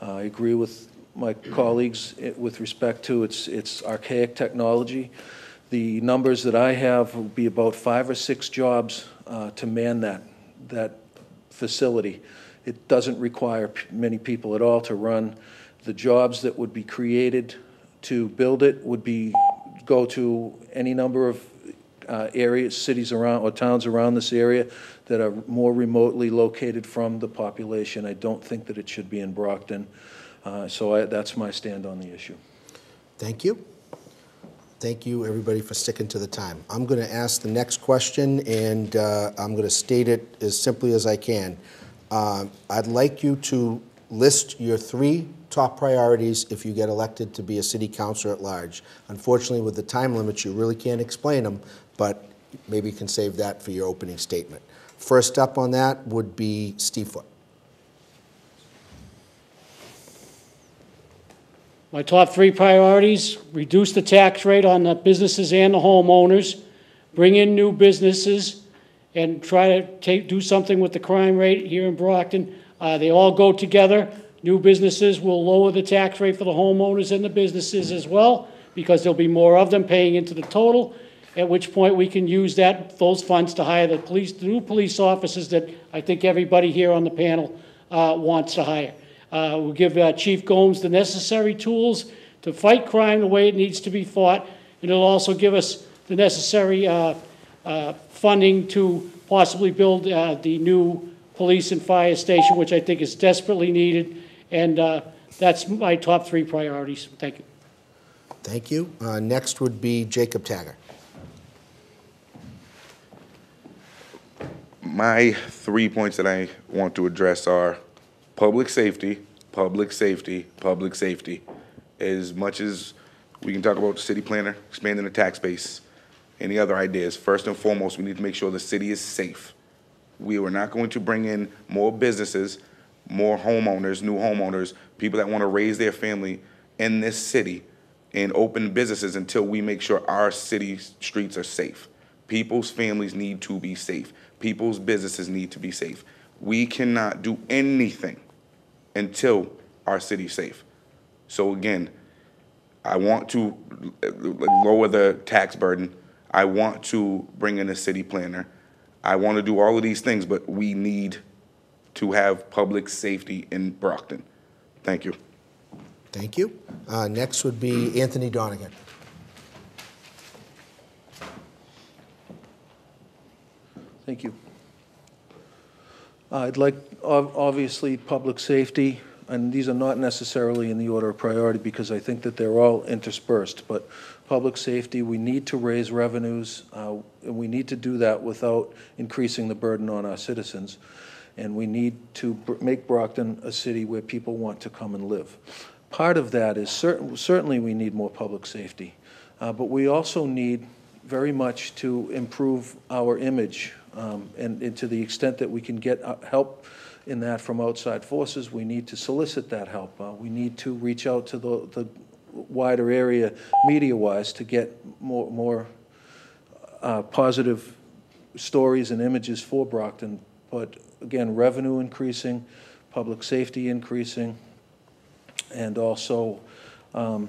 Uh, I agree with my colleagues with respect to its, its archaic technology. The numbers that I have will be about five or six jobs uh, to man that, that facility. It doesn't require p many people at all to run. The jobs that would be created to build it would be, go to any number of Uh, areas, cities around, or towns around this area that are more remotely located from the population. I don't think that it should be in Brockton. Uh, so I, that's my stand on the issue. Thank you. Thank you, everybody, for sticking to the time. I'm going to ask the next question, and uh, I'm going to state it as simply as I can. Uh, I'd like you to list your three top priorities if you get elected to be a city councilor at large. Unfortunately, with the time limits, you really can't explain them, but maybe you can save that for your opening statement. First up on that would be Steve Foote. My top three priorities: reduce the tax rate on the businesses and the homeowners, bring in new businesses, and try to take, do something with the crime rate here in Brockton. Uh, they all go together. New businesses will lower the tax rate for the homeowners and the businesses as well, because there'll be more of them paying into the total, at which point we can use that, those funds to hire the police, the new police officers that I think everybody here on the panel uh, wants to hire. Uh, we'll give uh, Chief Gomes the necessary tools to fight crime the way it needs to be fought, and it'll also give us the necessary uh, uh, funding to possibly build uh, the new police and fire station, which I think is desperately needed, and uh, that's my top three priorities. Thank you. Thank you. Uh, next would be Jacob Taggart. My three points that I want to address are public safety, public safety, public safety. As much as we can talk about the city planner, expanding the tax base, any other ideas, first and foremost, we need to make sure the city is safe. We are not going to bring in more businesses, more homeowners, new homeowners, people that want to raise their family in this city and open businesses until we make sure our city streets are safe. People's families need to be safe. People's businesses need to be safe. We cannot do anything until our city's safe. So again, I want to lower the tax burden. I want to bring in a city planner. I want to do all of these things, but we need to have public safety in Brockton. Thank you. Thank you. Uh, next would be Anthony Donegan. Thank you. Uh, I'd like, obviously, public safety, and these are not necessarily in the order of priority because I think that they're all interspersed, but public safety, we need to raise revenues, uh, and we need to do that without increasing the burden on our citizens, and we need to br make Brockton a city where people want to come and live. Part of that is certain, certainly we need more public safety, uh, but we also need very much to improve our image. Um, and, and to the extent that we can get uh, help in that from outside forces, we need to solicit that help. Uh, we need to reach out to the, the wider area media-wise to get more, more uh, positive stories and images for Brockton. But again, revenue increasing, public safety increasing, and also, um,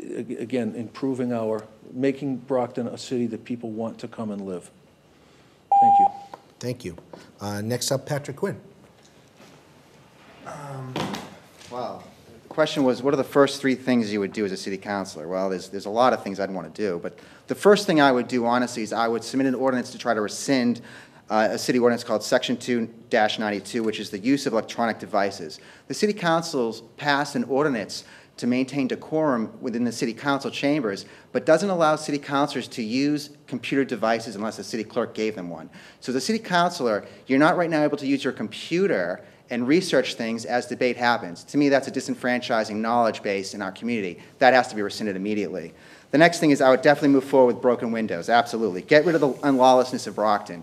again, improving our, making Brockton a city that people want to come and live. Thank you. Thank you. Uh, next up, Patrick Quinn. Um, wow. The question was, what are the first three things you would do as a city councilor? Well, there's, there's a lot of things I'd want to do, but the first thing I would do, honestly, is I would submit an ordinance to try to rescind uh, a city ordinance called Section two ninety-two, which is the use of electronic devices. The city councils passed an ordinance to maintain decorum within the city council chambers, but doesn't allow city councilors to use computer devices unless the city clerk gave them one. So as a city councilor, you're not right now able to use your computer and research things as debate happens. To me, that's a disenfranchising knowledge base in our community. That has to be rescinded immediately. The next thing is I would definitely move forward with broken windows, absolutely. Get rid of the unlawlessness of Brockton.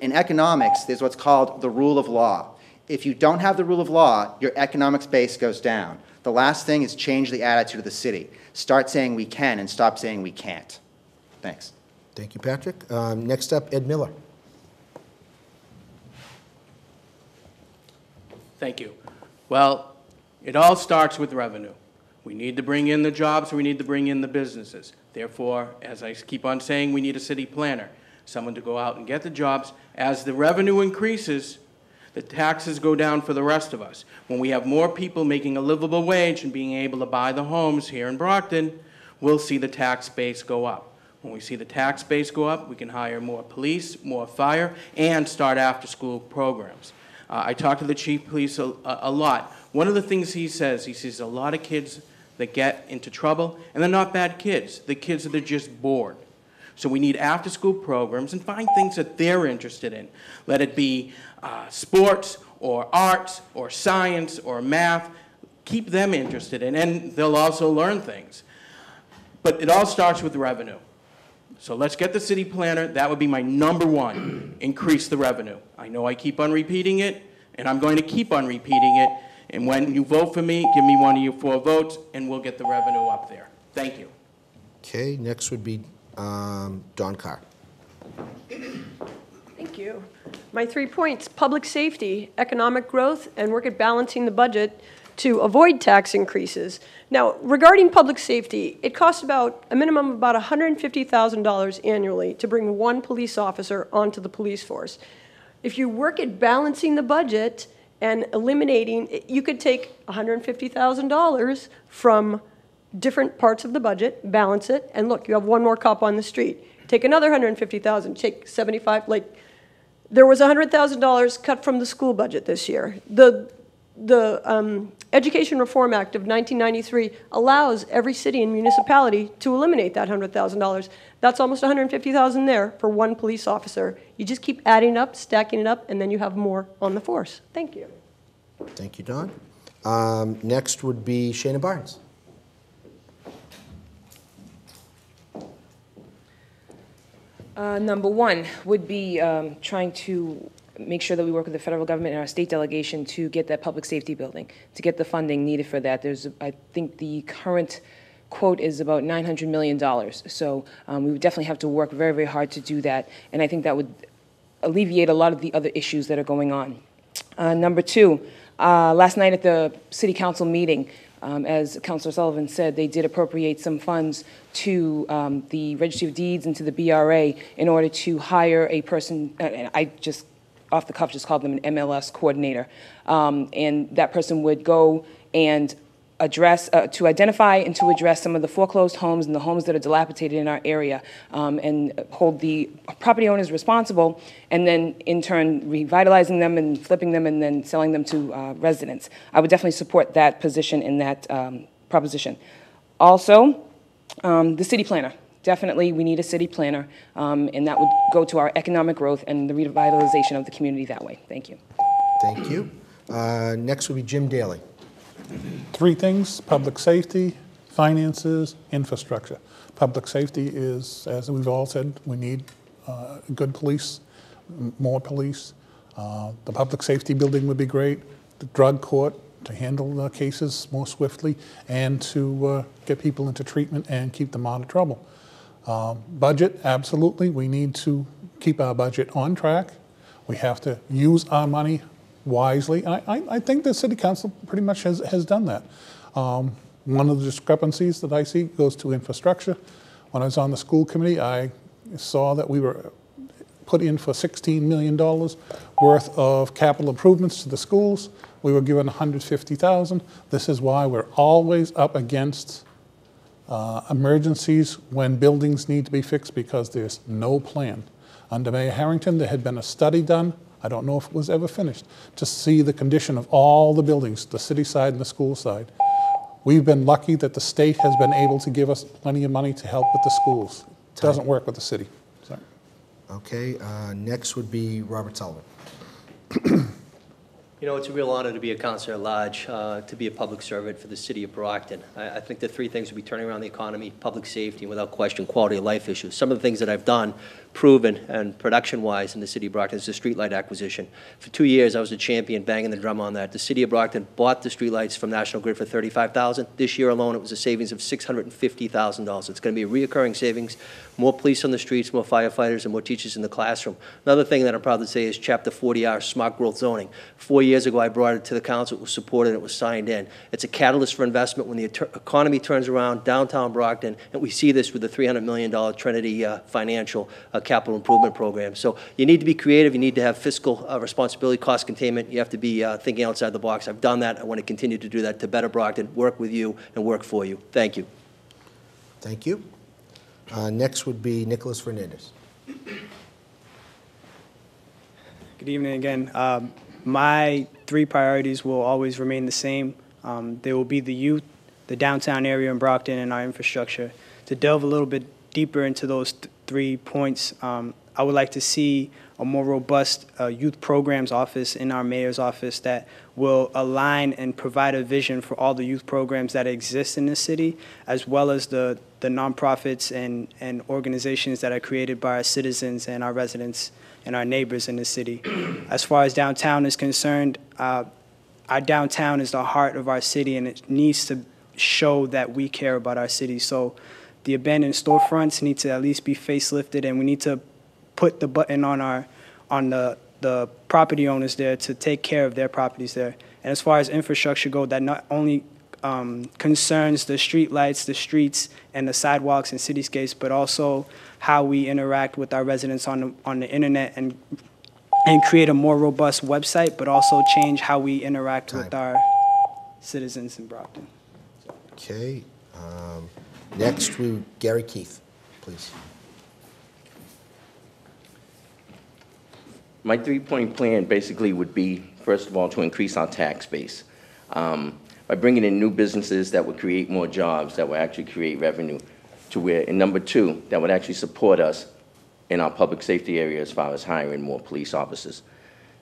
In economics, there's what's called the rule of law. If you don't have the rule of law, your economics base goes down. The last thing is change the attitude of the city. Start saying we can and stop saying we can't. Thanks. Thank you, Patrick. Um, next up, Ed Miller. Thank you. Well, it all starts with revenue. We need to bring in the jobs. We need to bring in the businesses. Therefore, as I keep on saying, we need a city planner, someone to go out and get the jobs. As the revenue increases, the taxes go down for the rest of us. When we have more people making a livable wage and being able to buy the homes here in Brockton, we'll see the tax base go up. When we see the tax base go up, we can hire more police, more fire, and start after-school programs. Uh, I talk to the chief of police a, a lot. One of the things he says, he sees a lot of kids that get into trouble, and they're not bad kids. The kids that are just bored. So we need after-school programs and find things that they're interested in. Let it be uh, sports or arts or science or math. Keep them interested, and, and they'll also learn things. But it all starts with revenue. So let's get the city planner. That would be my number one, increase the revenue. I know I keep on repeating it, and I'm going to keep on repeating it. And when you vote for me, give me one of your four votes, and we'll get the revenue up there. Thank you. Okay, next would be um, Don Carr. Thank you. My three points, public safety, economic growth, and work at balancing the budget to avoid tax increases. Now, regarding public safety, it costs about a minimum of about one hundred fifty thousand dollars annually to bring one police officer onto the police force. If you work at balancing the budget and eliminating, you could take one hundred fifty thousand dollars from different parts of the budget, balance it, and look, you have one more cop on the street. Take another one hundred fifty thousand dollars, take seventy-five thousand dollars, like, there was one hundred thousand dollars cut from the school budget this year. The The um, Education Reform Act of nineteen ninety-three allows every city and municipality to eliminate that one hundred thousand dollars. That's almost one hundred fifty thousand dollars there for one police officer. You just keep adding up, stacking it up, and then you have more on the force. Thank you. Thank you, Don. Um, next would be Shana Barnes. Uh, number one would be um, trying to make sure that we work with the federal government and our state delegation to get that public safety building, to get the funding needed for that. There's, I think the current quote is about nine hundred million dollars. So um, we would definitely have to work very, very hard to do that. And I think that would alleviate a lot of the other issues that are going on. Uh, number two, uh, last night at the city council meeting, Um, as Councilor Sullivan said, they did appropriate some funds to um, the Registry of Deeds and to the B R A in order to hire a person, and I just, off the cuff, just called them an M L S coordinator. Um, and that person would go and address, uh, to identify and to address some of the foreclosed homes and the homes that are dilapidated in our area, um, and hold the property owners responsible, and then in turn revitalizing them and flipping them and then selling them to uh, residents. I would definitely support that position in that um, proposition. Also, um, the city planner. Definitely, we need a city planner, um, and that would go to our economic growth and the revitalization of the community that way. Thank you. Thank you. Uh, next would be Jim Daly. Three things: public safety, finances, infrastructure. Public safety is, as we've all said, we need uh, good police, more police. Uh, the public safety building would be great. The drug court to handle uh, cases more swiftly and to uh, get people into treatment and keep them out of trouble. Um, budget, absolutely. We need to keep our budget on track. We have to use our money wisely. And I, I, I think the City Council pretty much has, has done that. Um, one of the discrepancies that I see goes to infrastructure. When I was on the school committee, I saw that we were put in for sixteen million dollars worth of capital improvements to the schools. We were given one hundred fifty thousand dollars. This is why we're always up against Uh, emergencies when buildings need to be fixed, because there's no plan. Under Mayor Harrington, there had been a study done, I don't know if it was ever finished, to see the condition of all the buildings, the city side and the school side. We've been lucky that the state has been able to give us plenty of money to help with the schools. It doesn't work with the city. Sorry. Okay, uh, next would be Robert Sullivan. You know, it's a real honor to be a counselor at large, uh, to be a public servant for the city of Brockton. I, I think the three things would be turning around the economy, public safety, and without question, quality of life issues. Some of the things that I've done, proven, and production-wise in the city of Brockton is the streetlight acquisition. For two years, I was a champion banging the drum on that. The city of Brockton bought the streetlights from National Grid for thirty-five thousand dollars. This year alone, it was a savings of six hundred fifty thousand dollars. It's going to be a reoccurring savings, more police on the streets, more firefighters, and more teachers in the classroom. Another thing that I'm proud to say is Chapter forty R, smart growth zoning. Four years ago, I brought it to the council. It was supported. It was signed in. It's a catalyst for investment when the economy turns around downtown Brockton, and we see this with the three hundred million dollar Trinity uh, financial uh, capital improvement program. So you need to be creative. You need to have fiscal uh, responsibility, cost containment. You have to be uh, thinking outside the box. I've done that. I want to continue to do that to better Brockton, work with you, and work for you. Thank you. Thank you. Uh, next would be Nicholas Fernandez. Good evening again. Um, My three priorities will always remain the same. Um, they will be the youth, the downtown area in Brockton, and our infrastructure. To delve a little bit deeper into those th three points, um, I would like to see a more robust uh, youth programs office in our mayor's office that will align and provide a vision for all the youth programs that exist in the city, as well as the, the nonprofits and, and organizations that are created by our citizens and our residents and our neighbors in the city. As far as downtown is concerned, uh, our downtown is the heart of our city, and it needs to show that we care about our city. So the abandoned storefronts need to at least be facelifted, and we need to put the button on our, on the, the property owners there to take care of their properties there. And as far as infrastructure go, that not only um, concerns the street lights, the streets, and the sidewalks and cityscapes, but also how we interact with our residents on the, on the internet, and and create a more robust website, but also change how we interact Time. with our citizens in Brockton. Okay. Um, next, we Gary Keith, please. My three-point plan basically would be, first of all, to increase our tax base um, by bringing in new businesses that would create more jobs, that would actually create revenue to where, and number two, that would actually support us in our public safety area as far as hiring more police officers.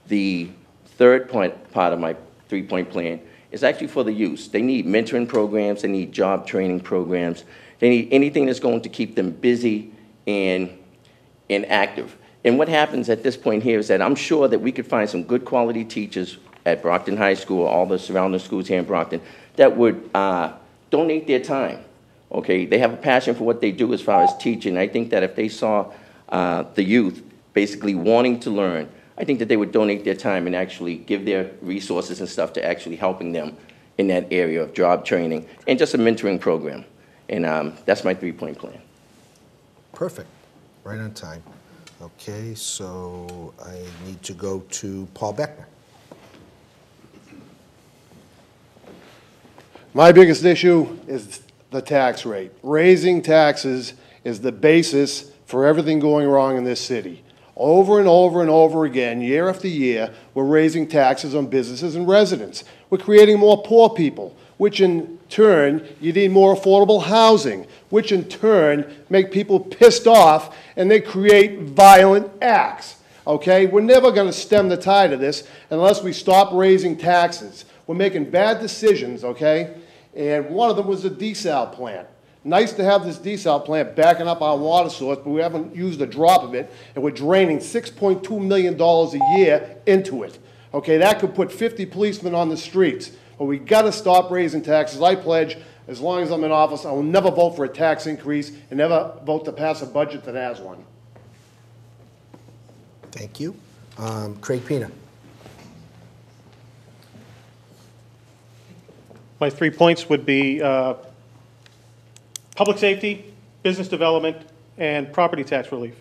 The third point, part of my three-point plan is actually for the youth. They need mentoring programs, they need job training programs, they need anything that's going to keep them busy and, and active. And what happens at this point here is that I'm sure that we could find some good quality teachers at Brockton High School, or all the surrounding schools here in Brockton, that would uh, donate their time, okay? They have a passion for what they do as far as teaching. I think that if they saw uh, the youth basically wanting to learn, I think that they would donate their time and actually give their resources and stuff to actually helping them in that area of job training and just a mentoring program. And um, that's my three-point plan. Perfect, right on time. Okay, so I need to go to Paul Beckner. My biggest issue is the tax rate. Raising taxes is the basis for everything going wrong in this city. Over and over and over again, year after year, we're raising taxes on businesses and residents. We're creating more poor people, which in turn, you need more affordable housing, which in turn make people pissed off, and they create violent acts, okay? We're never gonna stem the tide of this unless we stop raising taxes. We're making bad decisions, okay? And one of them was the desal plant. Nice to have this desal plant backing up our water source, but we haven't used a drop of it, and we're draining six point two million dollars a year into it. Okay, that could put fifty policemen on the streets. But we gotta stop raising taxes. I pledge, as long as I'm in office, I will never vote for a tax increase and never vote to pass a budget that has one. Thank you. Um, Craig Pina. My three points would be uh, public safety, business development, and property tax relief.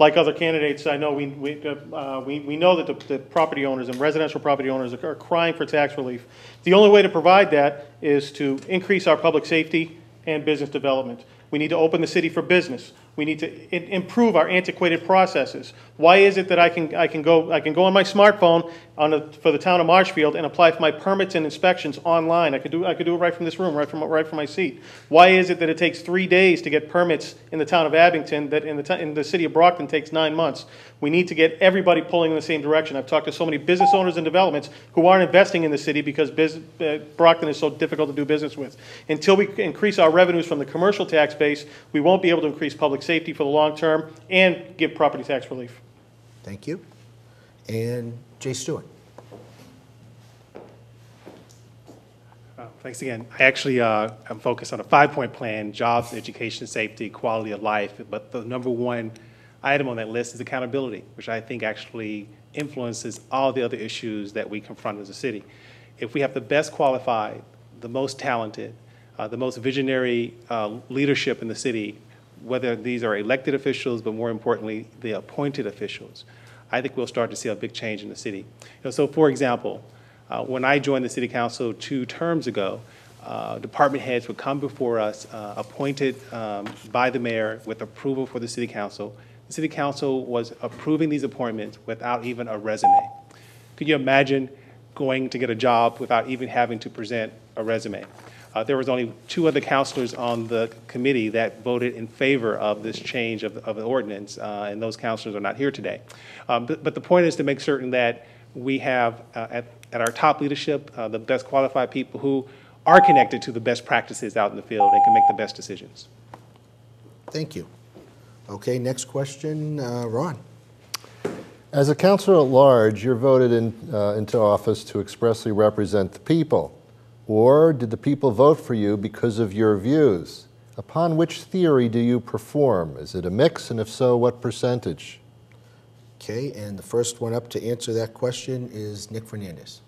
Like other candidates, I know we, we, uh, we, we know that the, the property owners and residential property owners are, are crying for tax relief. The only way to provide that is to increase our public safety and business development. We need to open the city for business. We need to in, improve our antiquated processes. Why is it that I can, I can, go, I can go on my smartphone on a, for the town of Marshfield and apply for my permits and inspections online? I could do, I could do it right from this room, right from, right from my seat. Why is it that it takes three days to get permits in the town of Abington that in the, in the city of Brockton takes nine months? We need to get everybody pulling in the same direction. I've talked to so many business owners and developments who aren't investing in the city because business, uh, Brockton is so difficult to do business with. Until we increase our revenues from the commercial tax base, we won't be able to increase public safety for the long term and give property tax relief. Thank you. And Jay Stewart. Uh, thanks again. I actually uh, am focused on a five-point plan: jobs, education, safety, quality of life. But the number one item on that list is accountability, which I think actually influences all the other issues that we confront as a city. If we have the best qualified, the most talented, uh, the most visionary uh, leadership in the city, whether these are elected officials, but more importantly, the appointed officials, I think we'll start to see a big change in the city. You know, so for example, uh, when I joined the city council two terms ago, uh, department heads would come before us, uh, appointed um, by the mayor with approval for the city council. The city council was approving these appointments without even a resume. Could you imagine going to get a job without even having to present a resume? Uh, there was only two other counselors on the committee that voted in favor of this change of, of the ordinance, uh, and those counselors are not here today. Um, but, but the point is to make certain that we have uh, at, at our top leadership uh, the best qualified people who are connected to the best practices out in the field and can make the best decisions. Thank you. Okay, next question, uh, Ron. As a counselor at large, you're voted in, uh, into office to expressly represent the people. Or did the people vote for you because of your views? Upon which theory do you perform? Is it a mix, and if so, what percentage? Okay, and the first one up to answer that question is Nick Fernandez.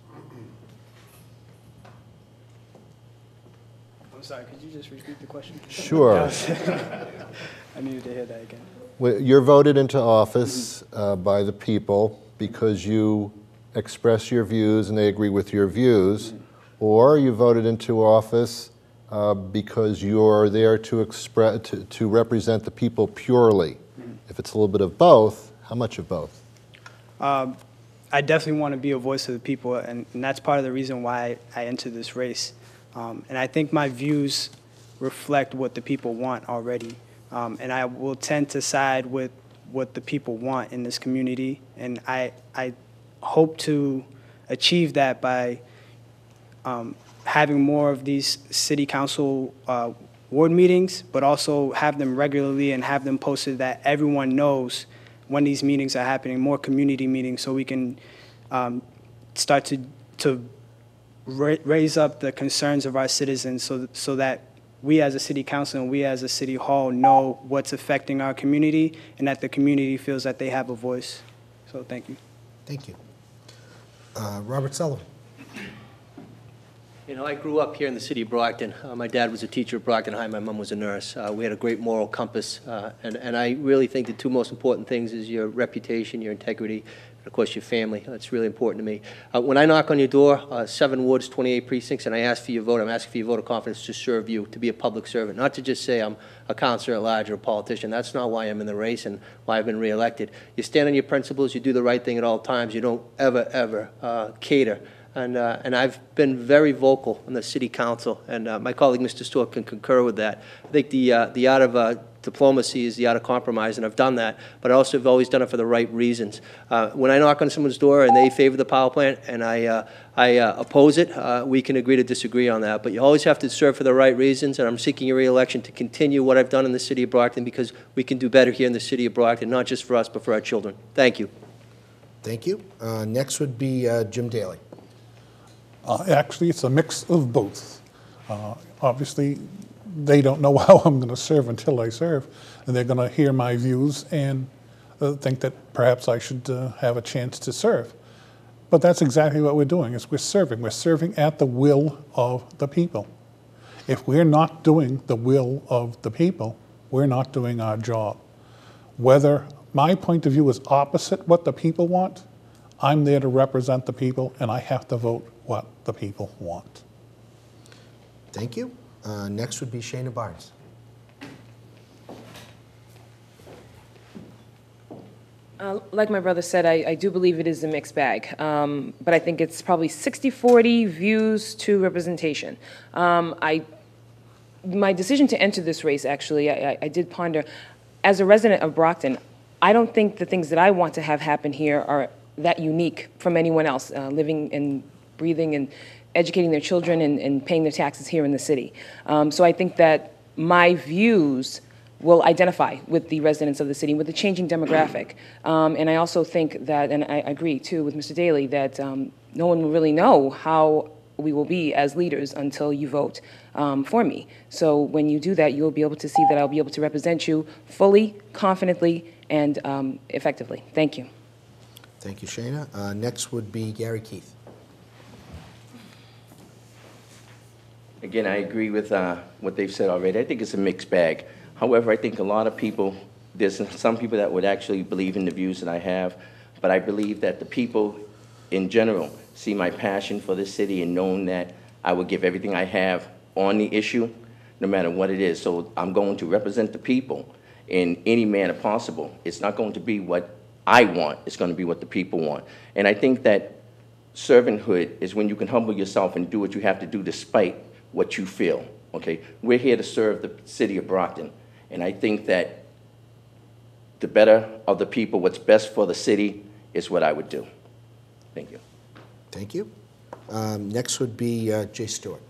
I'm sorry, could you just repeat the question? Sure. I needed to hear that again. Well, you're voted into office uh, by the people because you express your views and they agree with your views. Or you voted into office uh, because you're there to, express, to, to represent the people purely. Mm-hmm. If it's a little bit of both, how much of both? Um, I definitely want to be a voice of the people, and, and that's part of the reason why I entered this race. Um, and I think my views reflect what the people want already. Um, and I will tend to side with what the people want in this community. And I, I hope to achieve that by Um, having more of these city council uh, ward meetings, but also have them regularly and have them posted that everyone knows when these meetings are happening, more community meetings, so we can um, start to, to ra raise up the concerns of our citizens so, th so that we as a city council and we as a city hall know what's affecting our community and that the community feels that they have a voice. So thank you. Thank you. Uh, Robert Sullivan. You know, I grew up here in the city of Brockton. Uh, my dad was a teacher at Brockton High. My mom was a nurse. Uh, we had a great moral compass. Uh, and, and I really think the two most important things is your reputation, your integrity, and, of course, your family. That's really important to me. Uh, when I knock on your door, uh, seven wards, twenty-eight precincts, and I ask for your vote, I'm asking for your vote of confidence to serve you, to be a public servant, not to just say I'm a counselor at large or a politician. That's not why I'm in the race and why I've been reelected. You stand on your principles. You do the right thing at all times. You don't ever, ever uh, cater. And, uh, and I've been very vocal in the city council, and uh, my colleague Mister Stork can concur with that. I think the, uh, the art of uh, diplomacy is the art of compromise, and I've done that, but I also have always done it for the right reasons. Uh, when I knock on someone's door and they favor the power plant and I, uh, I uh, oppose it, uh, we can agree to disagree on that, but you always have to serve for the right reasons, and I'm seeking a re-election to continue what I've done in the city of Brockton, because we can do better here in the city of Brockton, not just for us, but for our children. Thank you. Thank you. Uh, next would be uh, Jim Daly. Uh, actually, it's a mix of both. Uh, obviously, they don't know how I'm going to serve until I serve, and they're going to hear my views and uh, think that perhaps I should uh, have a chance to serve. But that's exactly what we're doing, is we're serving. We're serving at the will of the people. If we're not doing the will of the people, we're not doing our job. Whether my point of view is opposite what the people want, I'm there to represent the people, and I have to vote what the people want. Thank you. Uh, next would be Shana Barnes. Uh, like my brother said, I, I do believe it is a mixed bag, um, but I think it's probably sixty forty views to representation. Um, I, my decision to enter this race, actually, I, I did ponder. As a resident of Brockton, I don't think the things that I want to have happen here are that unique from anyone else uh, living and breathing and educating their children and, and paying their taxes here in the city. Um, so I think that my views will identify with the residents of the city, with the changing demographic. Um, and I also think that, and I agree too with Mister Daly, that um, no one will really know how we will be as leaders until you vote um, for me. So when you do that, you'll be able to see that I'll be able to represent you fully, confidently, and um, effectively. Thank you. Thank you, Shana. Uh, next would be Gary Keith. Again, I agree with uh, what they've said already. I think it's a mixed bag. However, I think a lot of people, there's some people that would actually believe in the views that I have, but I believe that the people in general see my passion for this city and knowing that I would give everything I have on the issue, no matter what it is. So I'm going to represent the people in any manner possible. It's not going to be what I want, it's going to be what the people want. And I think that servanthood is when you can humble yourself and do what you have to do despite what you feel, okay? We're here to serve the city of Brockton, and I think that the better of the people, what's best for the city is what I would do. Thank you. Thank you. Um, next would be uh, Jay Stewart.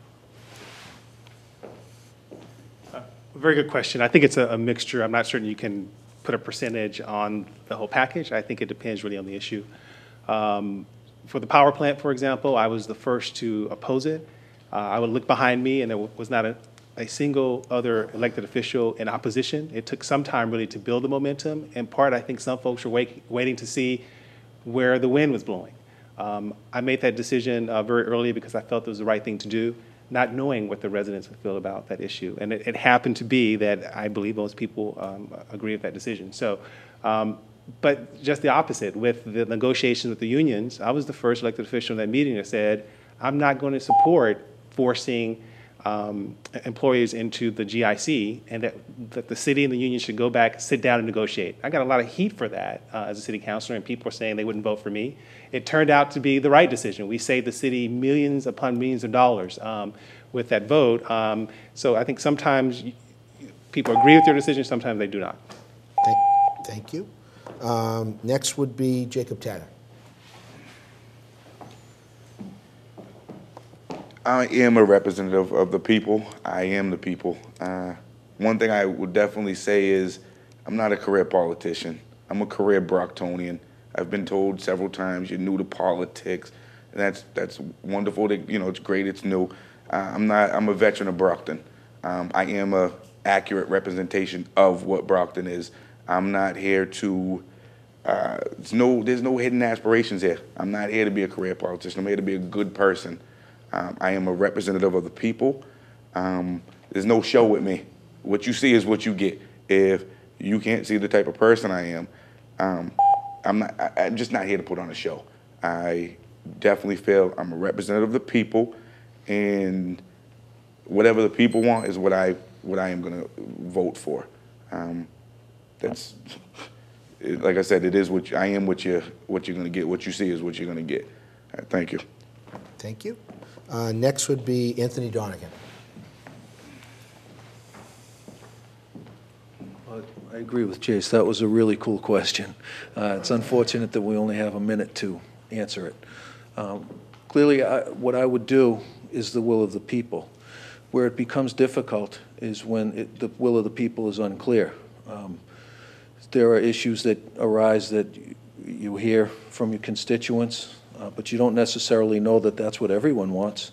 Uh, very good question. I think it's a, a mixture. I'm not certain you can put a percentage on the whole package. I think it depends really on the issue. Um, for the power plant, for example, I was the first to oppose it. Uh, I would look behind me, and there was not a, a single other elected official in opposition. It took some time really to build the momentum. In part, I think some folks were wait, waiting to see where the wind was blowing. Um, I made that decision uh, very early because I felt it was the right thing to do, not knowing what the residents would feel about that issue. And it, it happened to be that I believe most people um, agree with that decision. So, um, but just the opposite, with the negotiations with the unions, I was the first elected official in that meeting that said, I'm not going to support forcing um, employees into the G I C, and that, that the city and the union should go back, sit down, and negotiate. I got a lot of heat for that uh, as a city councilor, and people were saying they wouldn't vote for me. It turned out to be the right decision. We saved the city millions upon millions of dollars um, with that vote. Um, so I think sometimes you, people agree with their decision, sometimes they do not. Thank, thank you. Um, next would be Jacob Tanner. I am a representative of the people. I am the people. Uh, one thing I would definitely say is I'm not a career politician. I'm a career Brocktonian. I've been told several times, you're new to politics, and that's that's wonderful. That, you know, it's great. It's new. Uh, I'm not. I'm a veteran of Brockton. Um, I am a accurate representation of what Brockton is. I'm not here to. Uh, it's no. There's no hidden aspirations here. I'm not here to be a career politician. I'm here to be a good person. Um, I am a representative of the people. Um, there's no show with me. What you see is what you get. If you can't see the type of person I am. Um, I'm, not, I, I'm just not here to put on a show. I definitely feel I'm a representative of the people, and whatever the people want is what I what I am going to vote for. Um, that's it, like I said. It is what you, I am. What you what you're going to get. What you see is what you're going to get. All right, thank you. Thank you. Uh, next would be Anthony Donegan. I agree with Chase. That was a really cool question. Uh, it's unfortunate that we only have a minute to answer it. Um, clearly, I, what I would do is the will of the people. Where it becomes difficult is when it, the will of the people is unclear. Um, there are issues that arise that you, you hear from your constituents, uh, but you don't necessarily know that that's what everyone wants.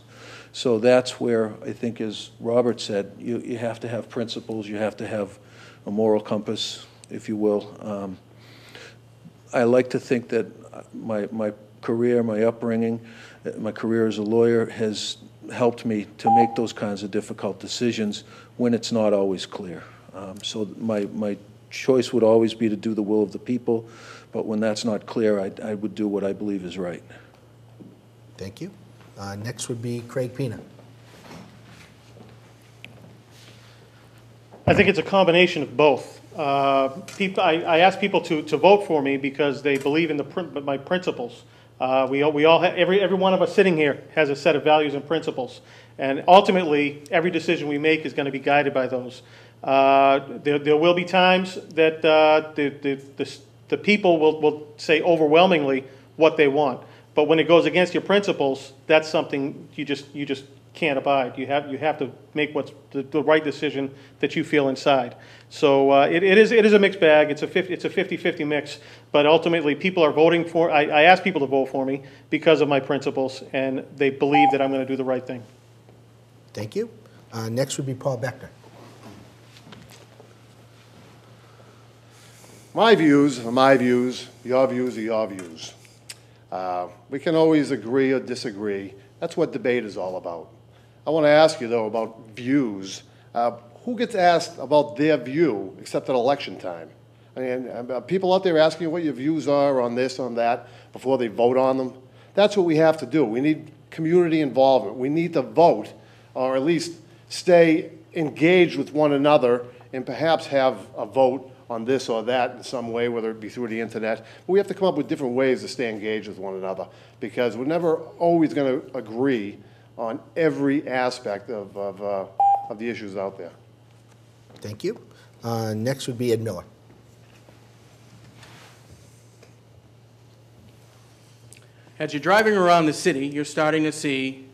So that's where I think, as Robert said, you, you have to have principles, you have to have a moral compass, if you will. Um, I like to think that my, my career, my upbringing, my career as a lawyer has helped me to make those kinds of difficult decisions when it's not always clear. Um, so my, my choice would always be to do the will of the people, but when that's not clear, I, I would do what I believe is right. Thank you. Uh, next would be Craig Pina. I think it's a combination of both. Uh, people, I, I ask people to, to vote for me because they believe in the pr my principles. Uh, we all, we all ha every, every one of us sitting here has a set of values and principles. And ultimately, every decision we make is going to be guided by those. Uh, there, there will be times that uh, the, the, the, the people will, will say overwhelmingly what they want. But when it goes against your principles, that's something you just, you just can't abide. You have you have to make what's the, the right decision that you feel inside. So uh, it, it is it is a mixed bag. It's a fifty fifty mix. But ultimately, people are voting for. I, I ask people to vote for me because of my principles, and they believe that I'm going to do the right thing. Thank you. Uh, next would be Paul Beckner. My views are my views. Your views are your views. Uh, we can always agree or disagree. That's what debate is all about. I want to ask you, though, about views. Uh, who gets asked about their view except at election time? I mean, uh, people out there asking you what your views are on this, on that, before they vote on them. That's what we have to do. We need community involvement. We need to vote, or at least stay engaged with one another and perhaps have a vote on this or that in some way, whether it be through the internet. But we have to come up with different ways to stay engaged with one another because we're never always going to agree on every aspect of, of, uh, of the issues out there. Thank you. Uh, next would be Ed Miller. As you're driving around the city, you're starting to see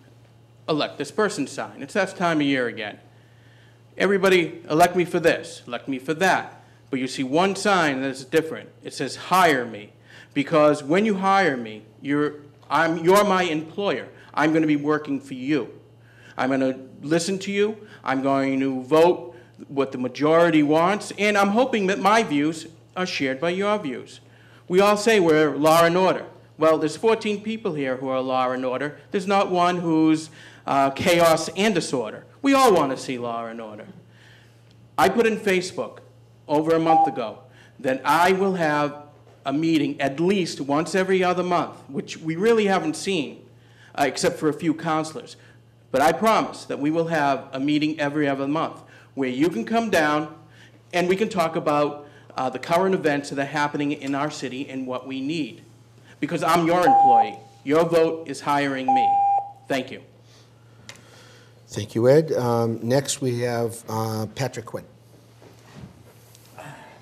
elect this person sign. It's that time of year again. Everybody, elect me for this, elect me for that. But you see one sign that's different. It says, hire me. Because when you hire me, you're, I'm, you're my employer. I'm going to be working for you. I'm going to listen to you. I'm going to vote what the majority wants. And I'm hoping that my views are shared by your views. We all say we're law and order. Well, there's fourteen people here who are law and order. There's not one who's uh, chaos and disorder. We all want to see law and order. I put in Facebook over a month ago that I will have a meeting at least once every other month, which we really haven't seen, uh, except for a few counselors. But I promise that we will have a meeting every other month where you can come down and we can talk about uh, the current events that are happening in our city and what we need. Because I'm your employee. Your vote is hiring me. Thank you. Thank you, Ed. Um, next, we have uh, Patrick Quinn.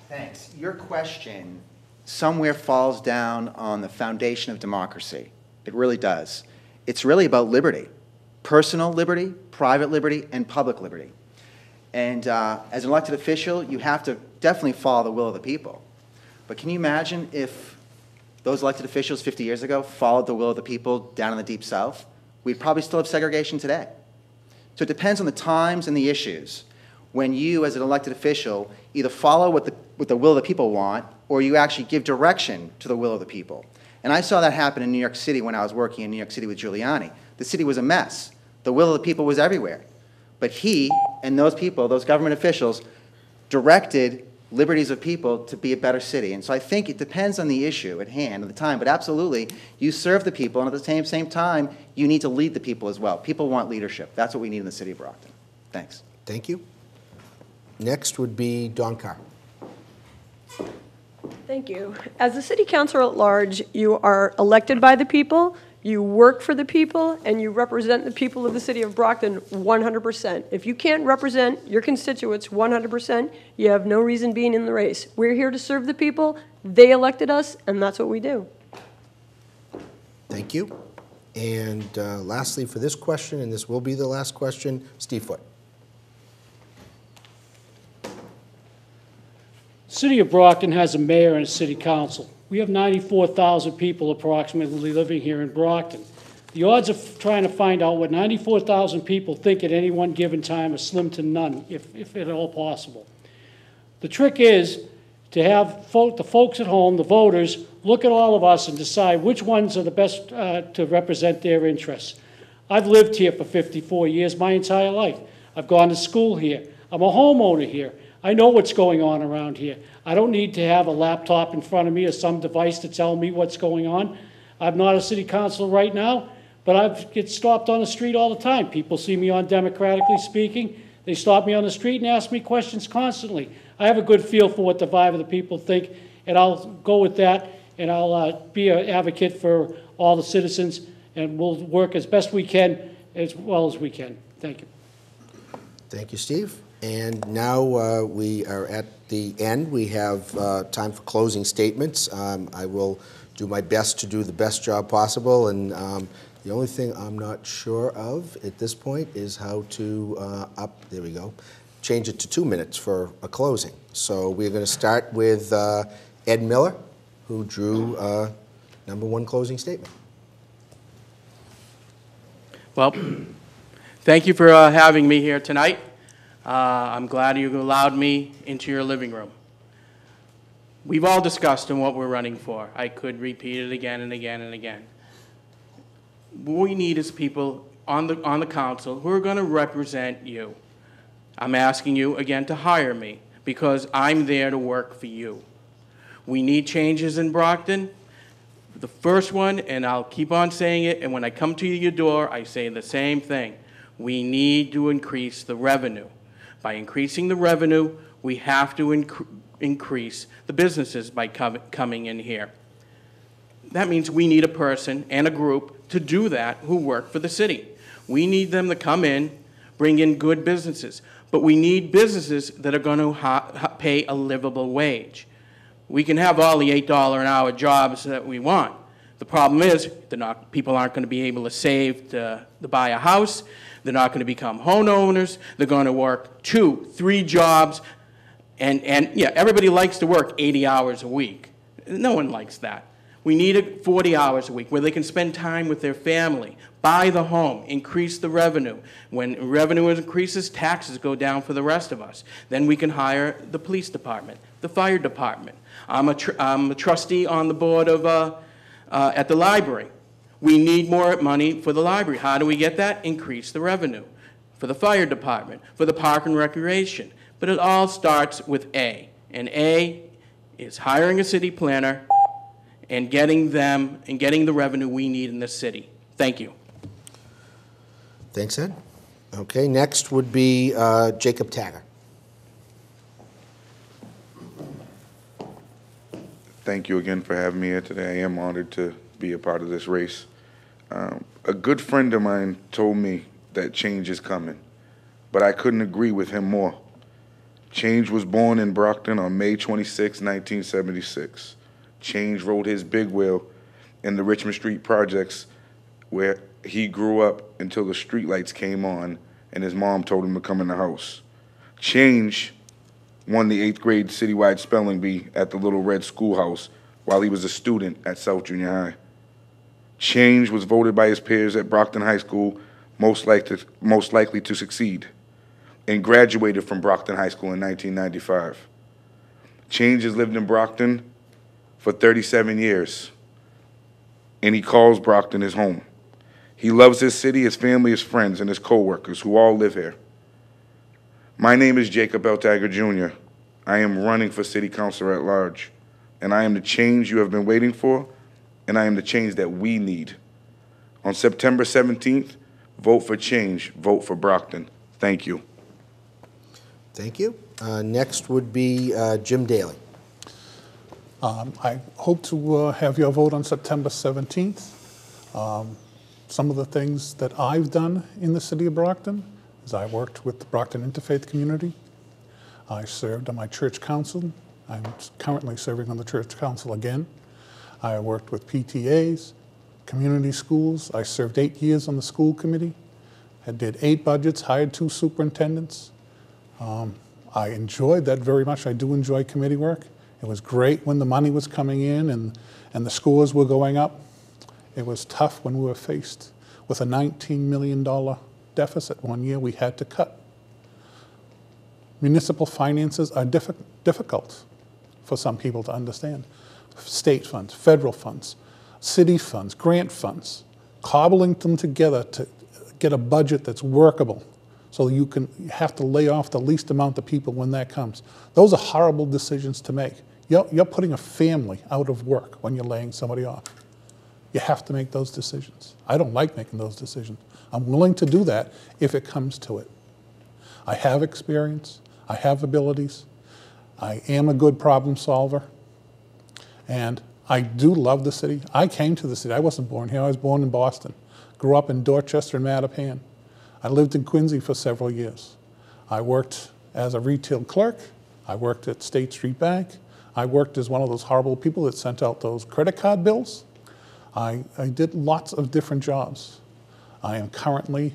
Thanks. Your question somewhere falls down on the foundation of democracy. It really does. It's really about liberty, personal liberty, private liberty, and public liberty. And uh, as an elected official, you have to definitely follow the will of the people. But can you imagine if those elected officials fifty years ago followed the will of the people down in the Deep South? We'd probably still have segregation today. So it depends on the times and the issues when you, as an elected official, either follow what the, what the will of the people want, or you actually give direction to the will of the people. And I saw that happen in New York City when I was working in New York City with Giuliani. The city was a mess. The will of the people was everywhere. But he and those people, those government officials, directed liberties of people to be a better city. And so I think it depends on the issue at hand and the time, but absolutely, you serve the people, and at the same, same time, you need to lead the people as well. People want leadership. That's what we need in the city of Brockton. Thanks. Thank you. Next would be Dawn Carr. Thank you. As the city council at large, you are elected by the people, you work for the people, and you represent the people of the city of Brockton one hundred percent. If you can't represent your constituents one hundred percent, you have no reason being in the race. We're here to serve the people. They elected us, and that's what we do. Thank you. And uh, lastly, for this question, and this will be the last question, Steve Foote. City of Brockton has a mayor and a city council. We have ninety-four thousand people approximately living here in Brockton. The odds of trying to find out what ninety-four thousand people think at any one given time are slim to none, if, if at all possible. The trick is to have folk, the folks at home, the voters, look at all of us and decide which ones are the best uh, to represent their interests. I've lived here for fifty-four years, my entire life. I've gone to school here. I'm a homeowner here. I know what's going on around here. I don't need to have a laptop in front of me or some device to tell me what's going on. I'm not a city councilor right now, but I get stopped on the street all the time. People see me on Democratically Speaking. They stop me on the street and ask me questions constantly. I have a good feel for what the vibe of the people think, and I'll go with that, and I'll uh, be an advocate for all the citizens, and we'll work as best we can, as well as we can. Thank you. Thank you, Steve. And now uh, we are at the end. We have uh, time for closing statements. Um, I will do my best to do the best job possible. And um, the only thing I'm not sure of at this point is how to uh, up, there we go, change it to two minutes for a closing. So we're going to start with uh, Ed Miller, who drew uh, number one closing statement. Well, thank you for uh, having me here tonight. Uh, I'm glad you allowed me into your living room. We've all discussed on what we're running for. I could repeat it again and again and again. What we need is people on the, on the council who are going to represent you. I'm asking you again to hire me because I'm there to work for you. We need changes in Brockton. The first one, and I'll keep on saying it, and when I come to your door, I say the same thing. We need to increase the revenue. By increasing the revenue, we have to inc increase the businesses by co coming in here. that means we need a person and a group to do that who work for the city. We need them to come in, bring in good businesses, but we need businesses that are going to ha ha pay a livable wage. We can have all the eight dollar an hour jobs that we want. The problem is they're not, people aren't going to be able to save to, to buy a house. They're not going to become homeowners. They're going to work two, three jobs. And, and yeah, everybody likes to work eighty hours a week. No one likes that. We need forty hours a week where they can spend time with their family, buy the home, increase the revenue. When revenue increases, taxes go down for the rest of us. Then we can hire the police department, the fire department. I'm a, tr I'm a trustee on the board of, uh, uh, at the library. We need more money for the library. How do we get that? Increase the revenue. For the fire department, for the park and recreation. But it all starts with A, and A is hiring a city planner and getting them and getting the revenue we need in this city. Thank you. Thanks, Ed. Okay, next would be uh, Jacob Taggart. Thank you again for having me here today. I am honored to be a part of this race. Um, a good friend of mine told me that change is coming, but I couldn't agree with him more. Change was born in Brockton on May twenty-sixth, nineteen seventy-six. Change rode his big wheel in the Richmond Street projects where he grew up until the streetlights came on and his mom told him to come in the house. Change won the eighth grade citywide spelling bee at the Little Red Schoolhouse while he was a student at South Junior High. Change was voted by his peers at Brockton High School most likely, most likely to succeed, and graduated from Brockton High School in nineteen ninety-five. Change has lived in Brockton for thirty-seven years, and he calls Brockton his home. He loves his city, his family, his friends, and his coworkers who all live here. My name is Jacob L. Taggart, Junior I am running for city councilor at large, and I am the change you have been waiting for, and I am the change that we need. On September seventeenth, vote for change, vote for Brockton. Thank you. Thank you. Uh, next would be uh, Jim Daly. Um, I hope to uh, have your vote on September seventeenth. Um, some of the things that I've done in the city of Brockton is I worked with the Brockton Interfaith Community. I served on my church council. I'm currently serving on the church council again. I worked with P T As, community schools. I served eight years on the school committee. I did eight budgets, hired two superintendents. Um, I enjoyed that very much. I do enjoy committee work. It was great when the money was coming in and, and the scores were going up. It was tough when we were faced with a nineteen million dollar deficit one year we had to cut. Municipal finances are diff difficult for some people to understand. State funds, federal funds, city funds, grant funds, cobbling them together to get a budget that's workable. So you can have to lay off the least amount of people when that comes. Those are horrible decisions to make. You're, you're putting a family out of work when you're laying somebody off. You have to make those decisions. I don't like making those decisions. I'm willing to do that if it comes to it. I have experience. I have abilities. I am a good problem solver. And I do love the city. I came to the city. I wasn't born here. I was born in Boston. Grew up in Dorchester and Mattapan. I lived in Quincy for several years. I worked as a retail clerk. I worked at State Street Bank. I worked as one of those horrible people that sent out those credit card bills. I, I did lots of different jobs. I am currently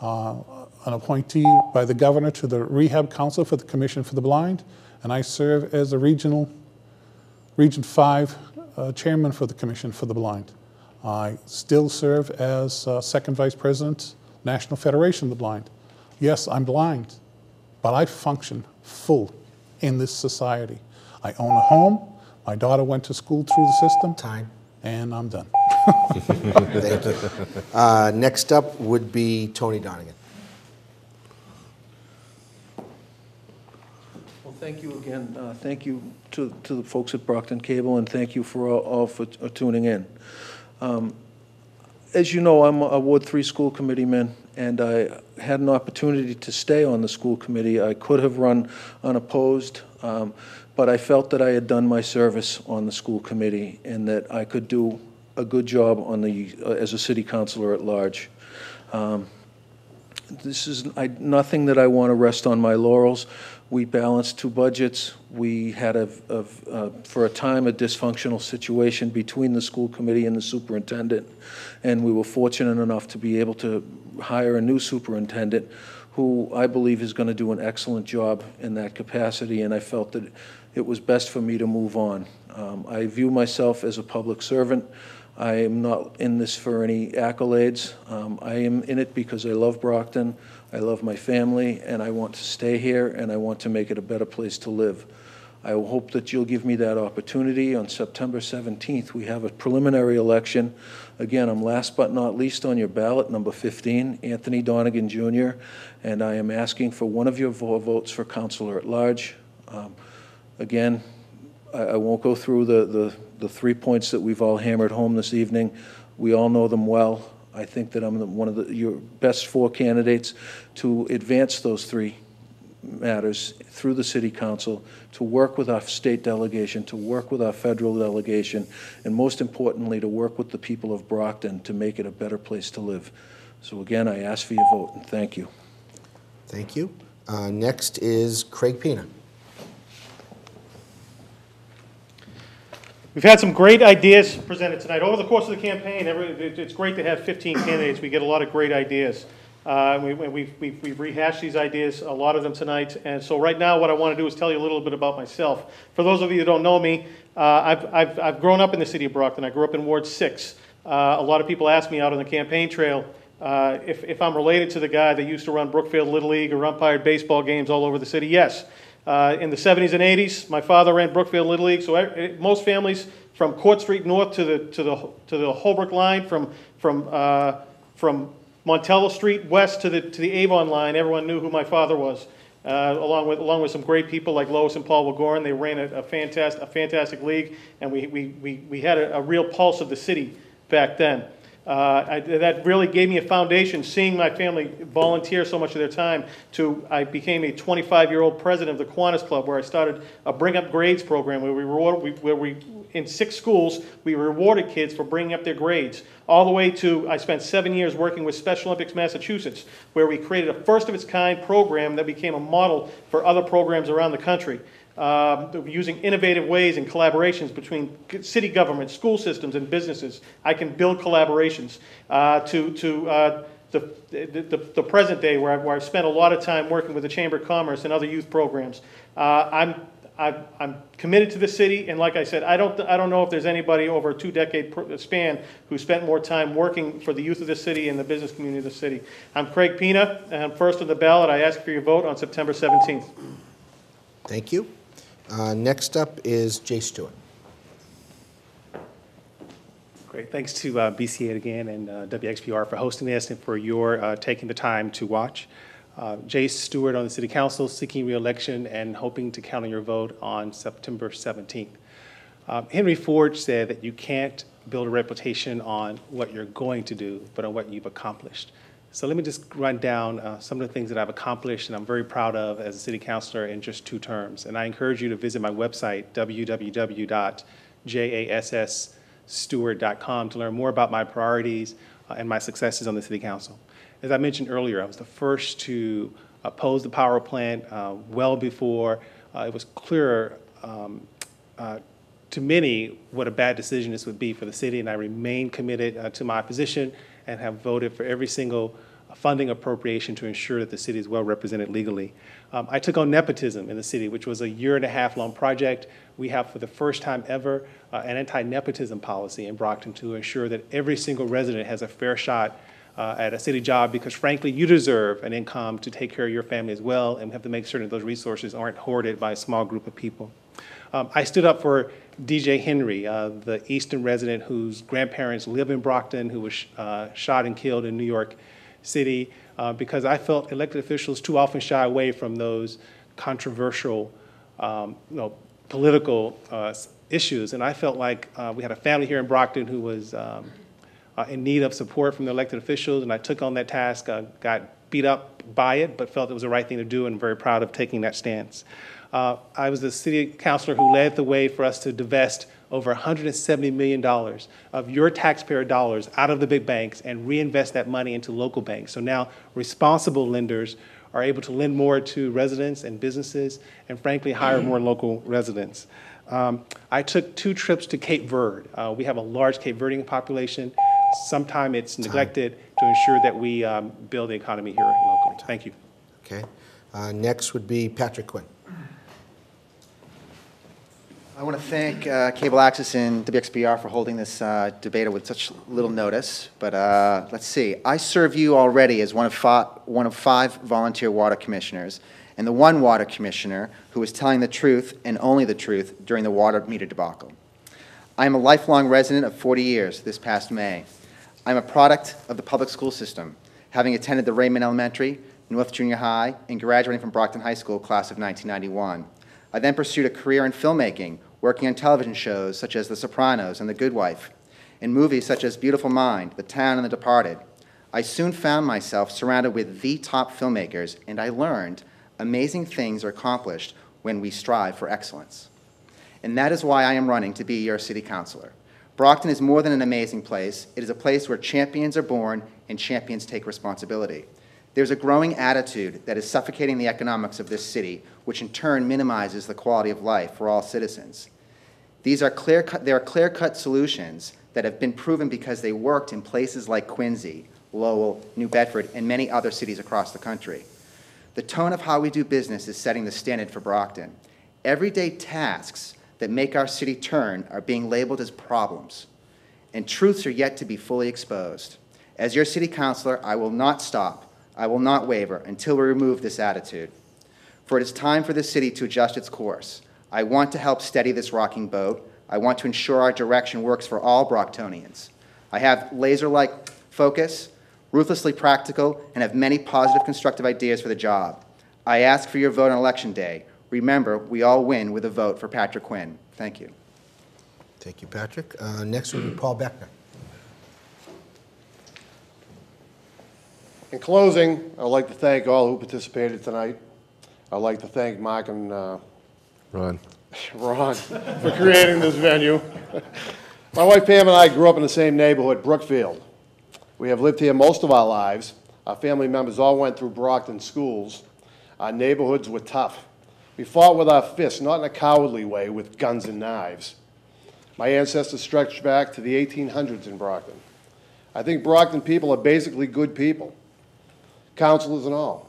uh, an appointee by the governor to the Rehab Council for the Commission for the Blind, and I serve as a regional, Region five uh, chairman for the Commission for the Blind. I still serve as uh, second vice president National Federation of the Blind. Yes, I'm blind, but I function full in this society. I own a home. My daughter went to school through the system. Time. And I'm done. Thank you. Uh, next up would be Tony Donegan. Well, thank you again. Uh, thank you to, to the folks at Brockton Cable, and thank you for all, all for uh, tuning in. Um, As you know, I'm a Ward three school committeeman, and I had an opportunity to stay on the school committee. I could have run unopposed, um, but I felt that I had done my service on the school committee and that I could do a good job on the uh, as a city councilor at large. Um, this is I, nothing that I want to rest on my laurels. We balanced two budgets. We had, a, a, uh, for a time, a dysfunctional situation between the school committee and the superintendent, and we were fortunate enough to be able to hire a new superintendent who I believe is going to do an excellent job in that capacity, and I felt that it was best for me to move on. Um, I view myself as a public servant. I am not in this for any accolades. Um, I am in it because I love Brockton, I love my family, and I want to stay here, and I want to make it a better place to live. I hope that you'll give me that opportunity. On September seventeenth, we have a preliminary election. Again, I'm last but not least on your ballot, number fifteen, Anthony Donegan, Junior, and I am asking for one of your votes for councilor at large. Um, again, I, I won't go through the, the, the three points that we've all hammered home this evening. We all know them well. I think that I'm the, one of the, your best four candidates to advance those three matters through the City Council, to work with our state delegation, to work with our federal delegation, and most importantly, to work with the people of Brockton to make it a better place to live. So again, I ask for your vote, and thank you. Thank you. Uh, next is Craig Pina. We've had some great ideas presented tonight. Over the course of the campaign, every, it's great to have fifteen candidates. We get a lot of great ideas. Uh, we, we've, we've, we've rehashed these ideas, a lot of them tonight, and so right now what I want to do is tell you a little bit about myself. For those of you who don't know me, uh, I've, I've, I've grown up in the city of Brockton. I grew up in Ward six. Uh, a lot of people ask me out on the campaign trail uh, if, if I'm related to the guy that used to run Brookfield Little League or umpired baseball games all over the city. Yes. Uh, in the seventies and eighties, my father ran Brookfield Little League, so I, most families from Court Street North to the, to the, to the Holbrook line, from, from, uh, from Montello Street West to the, to the Avon line, everyone knew who my father was, uh, along with, along with some great people like Lois and Paul Wagorin. They ran a, a, fantastic, a fantastic league, and we, we, we, we had a, a real pulse of the city back then. Uh, I, that really gave me a foundation, seeing my family volunteer so much of their time to, I became a twenty-five-year-old president of the Kiwanis Club, where I started a Bring Up Grades program, where we, reward, we, where we in six schools, we rewarded kids for bringing up their grades. All the way to, I spent seven years working with Special Olympics Massachusetts, where we created a first-of-its-kind program that became a model for other programs around the country. Uh, using innovative ways and collaborations between city government, school systems, and businesses. I can build collaborations uh, to, to uh, the, the, the present day, where I've, where I've spent a lot of time working with the Chamber of Commerce and other youth programs. Uh, I'm, I've, I'm committed to the city, and like I said, I don't, I don't know if there's anybody over a two-decade span who spent more time working for the youth of the city and the business community of the city. I'm Craig Pina, and I'm first on the ballot. I ask for your vote on September seventeenth. Thank you. Uh, next up is Jay Stewart. Great. Thanks to uh, B C A again and uh, W X B R for hosting this and for your uh, taking the time to watch. Uh, Jay Stewart on the City Council, seeking re-election and hoping to count on your vote on September seventeenth. Uh, Henry Ford said that you can't build a reputation on what you're going to do, but on what you've accomplished. So let me just run down uh, some of the things that I've accomplished and I'm very proud of as a city councilor in just two terms. And I encourage you to visit my website, w w w dot jass stewart dot com, to learn more about my priorities uh, and my successes on the city council. As I mentioned earlier, I was the first to oppose the power plant uh, well before uh, it was clear um, uh, to many what a bad decision this would be for the city, and I remain committed uh, to my position and have voted for every single funding appropriation to ensure that the city is well represented legally. Um, I took on nepotism in the city, which was a year and a half long project. We have, for the first time ever, uh, an anti-nepotism policy in Brockton to ensure that every single resident has a fair shot uh, at a city job, because frankly, you deserve an income to take care of your family as well, and we have to make certain that those resources aren't hoarded by a small group of people. Um, I stood up for D J Henry, uh, the Easton resident whose grandparents live in Brockton, who was sh uh, shot and killed in New York City, uh, because I felt elected officials too often shy away from those controversial um, you know, political uh, issues. And I felt like uh, we had a family here in Brockton who was um, uh, in need of support from the elected officials, and I took on that task, uh, got beat up by it, but felt it was the right thing to do, and very proud of taking that stance. Uh, I was the city councilor who led the way for us to divest over one hundred seventy million dollars of your taxpayer dollars out of the big banks and reinvest that money into local banks. So now responsible lenders are able to lend more to residents and businesses and, frankly, hire more local residents. Um, I took two trips to Cape Verde. Uh, we have a large Cape Verdean population. Sometimes it's neglected to ensure that we um, build the economy here locally. Thank you. Okay. Uh, next would be Patrick Quinn. I want to thank uh, Cable Access and W X B R for holding this uh, debate with such little notice, but uh, let's see. I serve you already as one of, five, one of five volunteer water commissioners, and the one water commissioner who is telling the truth and only the truth during the water meter debacle. I am a lifelong resident of forty years this past May. I'm a product of the public school system, having attended the Raymond Elementary, North Junior High, and graduating from Brockton High School, class of nineteen ninety-one. I then pursued a career in filmmaking, working on television shows such as The Sopranos and The Good Wife, and movies such as Beautiful Mind, The Town, and The Departed. I soon found myself surrounded with the top filmmakers, and I learned amazing things are accomplished when we strive for excellence. And that is why I am running to be your city councilor. Brockton is more than an amazing place. It is a place where champions are born and champions take responsibility. There's a growing attitude that is suffocating the economics of this city, which in turn minimizes the quality of life for all citizens. These are clear cut, there are clear-cut solutions that have been proven because they worked in places like Quincy, Lowell, New Bedford, and many other cities across the country. The tone of how we do business is setting the standard for Brockton. Everyday tasks that make our city turn are being labeled as problems, and truths are yet to be fully exposed. As your city councilor, I will not stop. I will not waver until we remove this attitude. For it is time for the city to adjust its course. I want to help steady this rocking boat. I want to ensure our direction works for all Brocktonians. I have laser-like focus, ruthlessly practical, and have many positive, constructive ideas for the job. I ask for your vote on election day. Remember, we all win with a vote for Patrick Quinn. Thank you. Thank you, Patrick. Uh, next will be Paul Beckner. In closing, I'd like to thank all who participated tonight. I'd like to thank Mark and uh, Ron. Ron for creating this venue. My wife Pam and I grew up in the same neighborhood, Brookfield. We have lived here most of our lives. Our family members all went through Brockton schools. Our neighborhoods were tough. We fought with our fists, not in a cowardly way, with guns and knives. My ancestors stretched back to the eighteen hundreds in Brockton. I think Brockton people are basically good people, councilors and all.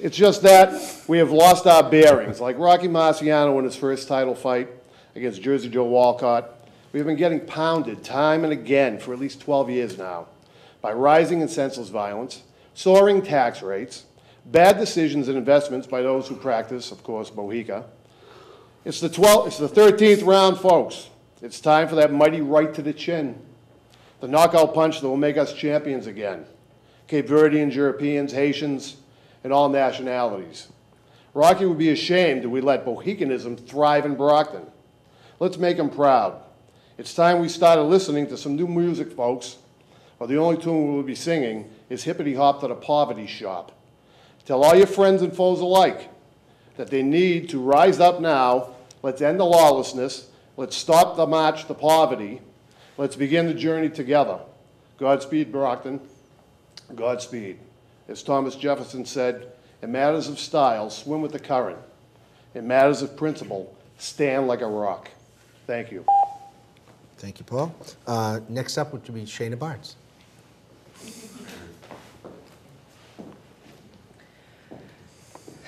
It's just that we have lost our bearings, like Rocky Marciano in his first title fight against Jersey Joe Walcott. We've been getting pounded time and again for at least twelve years now by rising and senseless violence, soaring tax rates, bad decisions and investments by those who practice, of course, Mohica. It's the, twelfth, it's the thirteenth round, folks. It's time for that mighty right to the chin, the knockout punch that will make us champions again. Cape Verdeans, Europeans, Haitians, and all nationalities. Rocky would be ashamed if we let Mohicanism thrive in Brockton. Let's make him proud. It's time we started listening to some new music, folks, or the only tune we'll be singing is Hippity Hop to the Poverty Shop. Tell all your friends and foes alike that they need to rise up now. Let's end the lawlessness. Let's stop the march to poverty. Let's begin the journey together. Godspeed, Brockton. Godspeed. As Thomas Jefferson said, in matters of style, swim with the current. In matters of principle, stand like a rock. Thank you. Thank you, Paul. Uh, next up would be Shana Barnes.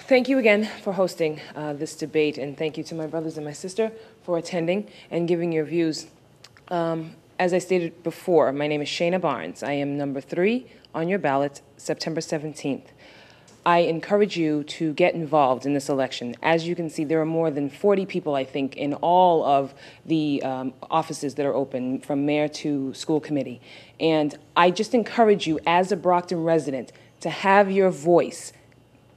Thank you again for hosting uh, this debate, and thank you to my brothers and my sister for attending and giving your views. Um, as I stated before, my name is Shana Barnes. I am number three on your ballot, September seventeenth. I encourage you to get involved in this election. As you can see, there are more than forty people, I think, in all of the um, offices that are open, from mayor to school committee. And I just encourage you, as a Brockton resident, to have your voice.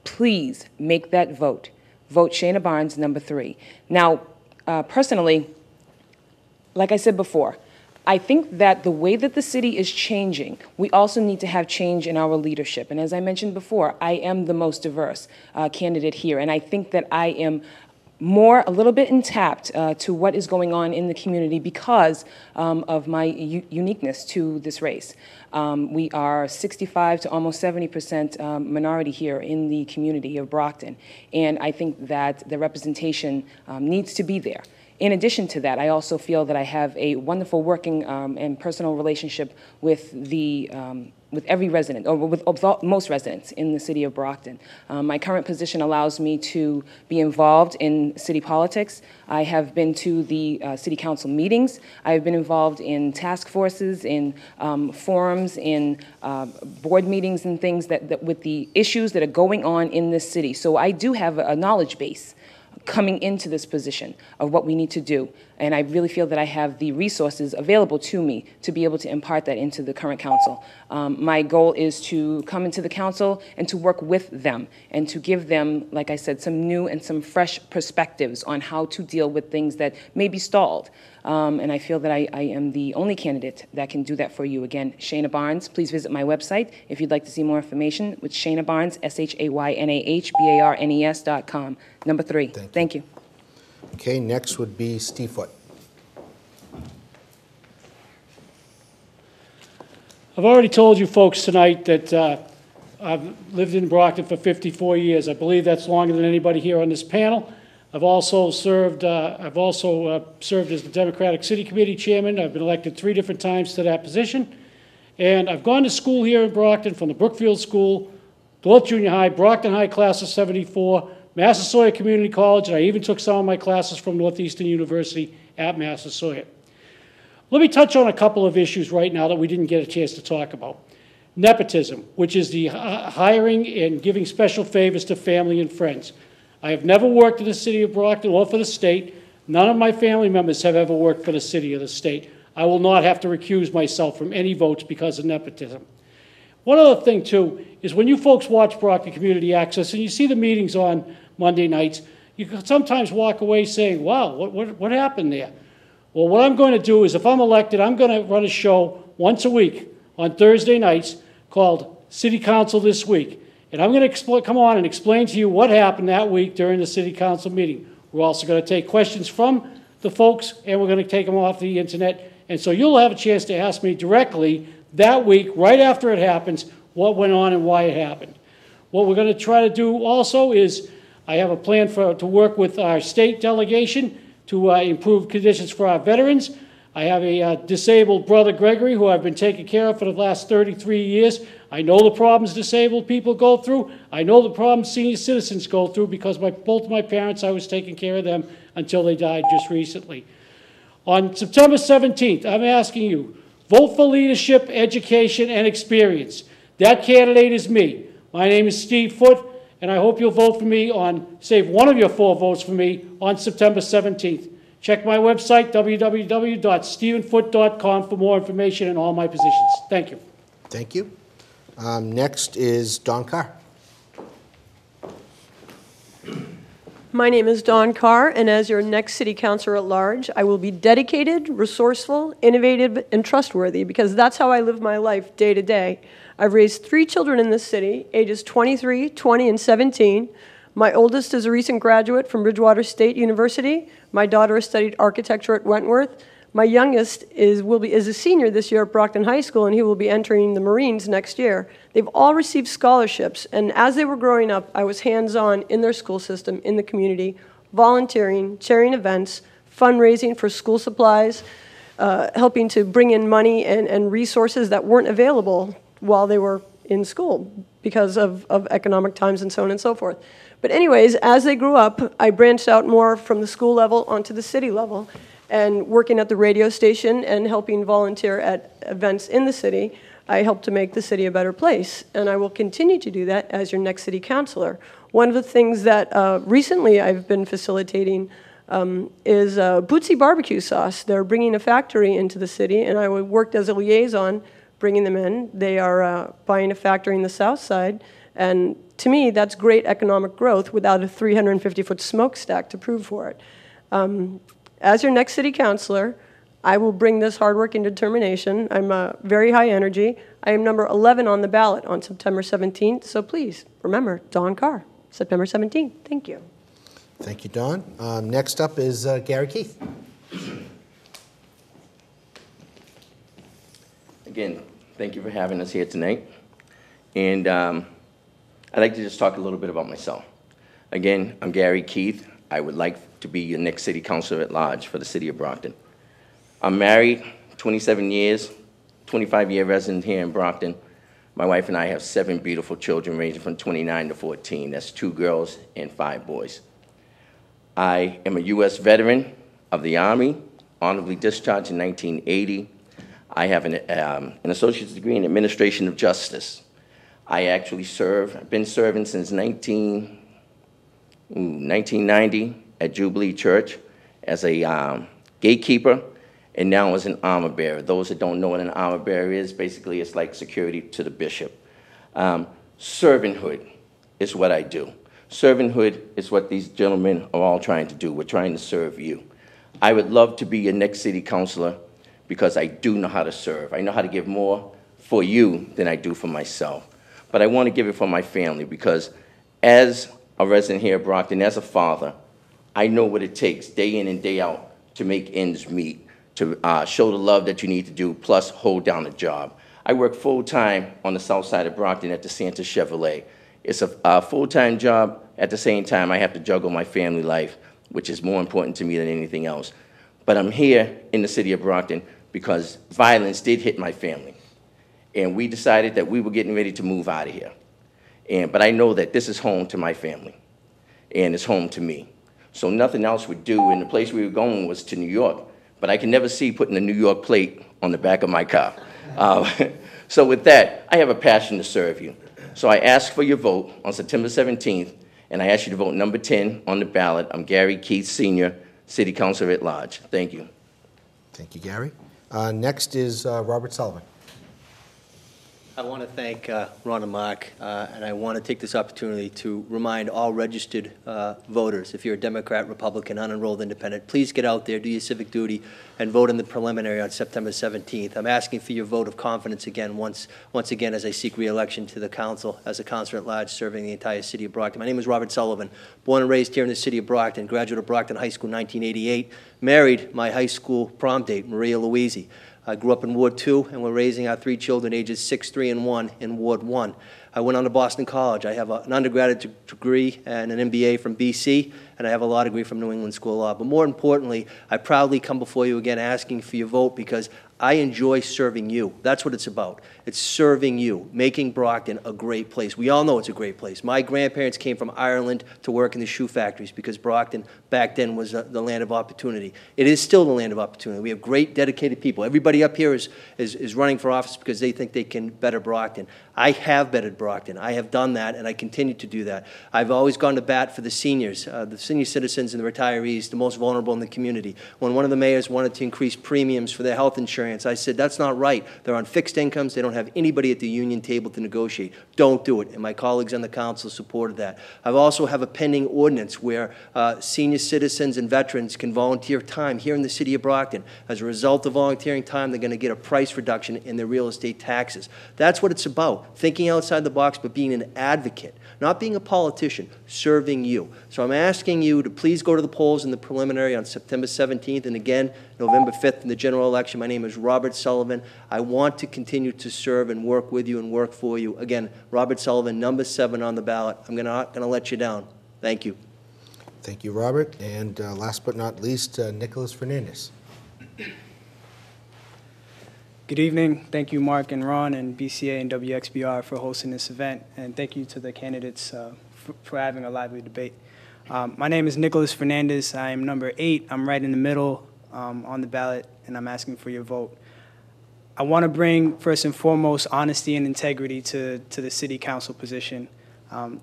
Please make that vote. Vote Shana Barnes, number three. Now, uh, personally, like I said before, I think that the way that the city is changing, we also need to have change in our leadership. And as I mentioned before, I am the most diverse uh, candidate here, and I think that I am more a little bit in tapped uh, to what is going on in the community because um, of my u uniqueness to this race. Um, we are sixty-five to almost seventy percent um, minority here in the community of Brockton, and I think that the representation um, needs to be there. In addition to that, I also feel that I have a wonderful working um, and personal relationship with the um, with every resident, or with most residents in the city of Brockton. Um, my current position allows me to be involved in city politics. I have been to the uh, city council meetings. I have been involved in task forces, in um, forums, in uh, board meetings and things that, that with the issues that are going on in this city. So I do have a knowledge base coming into this position of what we need to do. And I really feel that I have the resources available to me to be able to impart that into the current council. Um, my goal is to come into the council and to work with them and to give them, like I said, some new and some fresh perspectives on how to deal with things that may be stalled. Um, and I feel that I, I am the only candidate that can do that for you. Again, Shayna Barnes, please visit my website if you'd like to see more information with Shayna Barnes, S H A Y N A H B A R N E S dot com. Number three. Thank you. Thank you. Okay, next would be Steve Foote. I've already told you folks tonight that uh, I've lived in Brockton for fifty-four years. I believe that's longer than anybody here on this panel. I've also served, uh, I've also uh, served as the Democratic City Committee Chairman. I've been elected three different times to that position. And I've gone to school here in Brockton from the Brookfield School, Lowell Junior High, Brockton High class of seventy-four, Massasoit Community College, and I even took some of my classes from Northeastern University at Massasoit. Let me touch on a couple of issues right now that we didn't get a chance to talk about. Nepotism, which is the hiring and giving special favors to family and friends. I have never worked in the city of Brockton or for the state. None of my family members have ever worked for the city or the state. I will not have to recuse myself from any votes because of nepotism. One other thing, too, is when you folks watch Brockton Community Access and you see the meetings on Monday nights, you can sometimes walk away saying, wow, what, what, what happened there? Well, what I'm going to do is if I'm elected, I'm going to run a show once a week on Thursday nights called City Council This Week. And I'm going to come on and explain to you what happened that week during the City Council meeting. We're also going to take questions from the folks, and we're going to take them off the internet. And so you'll have a chance to ask me directly that week, right after it happens, what went on and why it happened. What we're going to try to do also is I have a plan for, to work with our state delegation to uh, improve conditions for our veterans. I have a uh, disabled brother, Gregory, who I've been taking care of for the last thirty-three years. I know the problems disabled people go through. I know the problems senior citizens go through because my, both of my parents, I was taking care of them until they died just recently. On September seventeenth, I'm asking you, vote for leadership, education, and experience. That candidate is me. My name is Steve Foote, and I hope you'll vote for me on, save one of your four votes for me on September seventeenth. Check my website, w w w dot steven foote dot com, for more information on all my positions. Thank you. Thank you. Um, next is Dawn Carr. My name is Dawn Carr, and as your next city councilor at large, I will be dedicated, resourceful, innovative, and trustworthy, because that's how I live my life day to day. I've raised three children in this city, ages twenty-three, twenty, and seventeen. My oldest is a recent graduate from Bridgewater State University. My daughter has studied architecture at Wentworth. My youngest is, will be, is a senior this year at Brockton High School, and he will be entering the Marines next year. They've all received scholarships, and as they were growing up, I was hands-on in their school system, in the community, volunteering, chairing events, fundraising for school supplies, uh, helping to bring in money and, and resources that weren't available while they were in school because of, of economic times and so on and so forth. But anyways, as they grew up, I branched out more from the school level onto the city level, and working at the radio station and helping volunteer at events in the city, I helped to make the city a better place. And I will continue to do that as your next city councilor. One of the things that uh, recently I've been facilitating um, is uh, Bootsy Barbecue Sauce. They're bringing a factory into the city, and I worked as a liaison bringing them in. They are uh, buying a factory in the south side, and to me, that's great economic growth without a three hundred fifty foot smokestack to prove for it. Um, As your next city councilor, I will bring this hard work and determination. I'm uh, very high energy. I am number eleven on the ballot on September seventeenth, so please remember, Dawn Carr, September seventeenth. Thank you. Thank you, Dawn. Um, next up is uh, Gary Keith. Again, thank you for having us here tonight. And um, I'd like to just talk a little bit about myself. Again, I'm Gary Keith. I would like to be your next city councilor at large for the city of Brockton. I'm married, twenty-seven years, twenty-five year resident here in Brockton. My wife and I have seven beautiful children ranging from twenty-nine to fourteen. That's two girls and five boys. I am a U S veteran of the Army, honorably discharged in nineteen eighty. I have an, um, an associate's degree in administration of justice. I actually serve, I've been serving since nineteen ninety at Jubilee Church as a um, gatekeeper, and now as an armor bearer. Those that don't know what an armor bearer is, basically it's like security to the bishop. Um, servanthood is what I do. Servanthood is what these gentlemen are all trying to do. We're trying to serve you. I would love to be your next city councilor because I do know how to serve. I know how to give more for you than I do for myself. But I want to give it for my family because as a resident here at Brockton, as a father, I know what it takes day in and day out to make ends meet, to uh, show the love that you need to do, plus hold down a job. I work full-time on the south side of Brockton at the Santa Chevrolet. It's a, a full-time job. At the same time, I have to juggle my family life, which is more important to me than anything else. But I'm here in the city of Brockton because violence did hit my family. And we decided that we were getting ready to move out of here. And, but I know that this is home to my family, and it's home to me. So nothing else would do, and the place we were going was to New York. But I can never see putting a New York plate on the back of my car. Um, so with that, I have a passion to serve you. So I ask for your vote on September seventeenth, and I ask you to vote number ten on the ballot. I'm Gary Keith, Senior, City Councilor at Large. Thank you. Thank you, Gary. Uh, next is uh, Robert Sullivan. I want to thank uh, Ron and Mark, uh, and I want to take this opportunity to remind all registered uh, voters, if you're a Democrat, Republican, unenrolled, independent, please get out there, do your civic duty, and vote in the preliminary on September seventeenth. I'm asking for your vote of confidence again, once once again, as I seek re-election to the council as a councilor at large serving the entire city of Brockton. My name is Robert Sullivan, born and raised here in the city of Brockton, graduate of Brockton High School in nineteen eighty-eight, married my high school prom date, Maria Luisi. I grew up in Ward two, and we're raising our three children, ages six, three, and one, in Ward one. I went on to Boston College. I have a, an undergraduate degree and an M B A from B C, and I have a law degree from New England School of Law. But more importantly, I proudly come before you again asking for your vote because I enjoy serving you. That's what it's about. It's serving you, making Brockton a great place. We all know it's a great place. My grandparents came from Ireland to work in the shoe factories because Brockton back then was uh, the land of opportunity. It is still the land of opportunity. We have great, dedicated people. Everybody up here is, is, is running for office because they think they can better Brockton. I have bettered Brockton. I have done that, and I continue to do that. I've always gone to bat for the seniors, uh, the senior citizens and the retirees, the most vulnerable in the community. When one of the mayors wanted to increase premiums for their health insurance, I said, that's not right. They're on fixed incomes. They don't have anybody at the union table to negotiate. Don't do it. And my colleagues on the council supported that. I also have a pending ordinance where uh, senior citizens and veterans can volunteer time here in the city of Brockton. As a result of volunteering time, they're going to get a price reduction in their real estate taxes. That's what it's about, thinking outside the box, but being an advocate, not being a politician, serving you. So I'm asking you to please go to the polls in the preliminary on September seventeenth, and again, November fifth in the general election. My name is Robert Sullivan. I want to continue to serve and work with you and work for you. Again, Robert Sullivan, number seven on the ballot. I'm not going to let you down. Thank you. Thank you, Robert. And uh, last but not least, uh, Nicholas Fernandez. Good evening. Thank you, Mark and Ron and B C A and W X B R for hosting this event. And thank you to the candidates uh, for, for having a lively debate. Um, my name is Nicholas Fernandez. I am number eight. I'm right in the middle um, on the ballot, and I'm asking for your vote. I want to bring, first and foremost, honesty and integrity to, to the city council position. Um,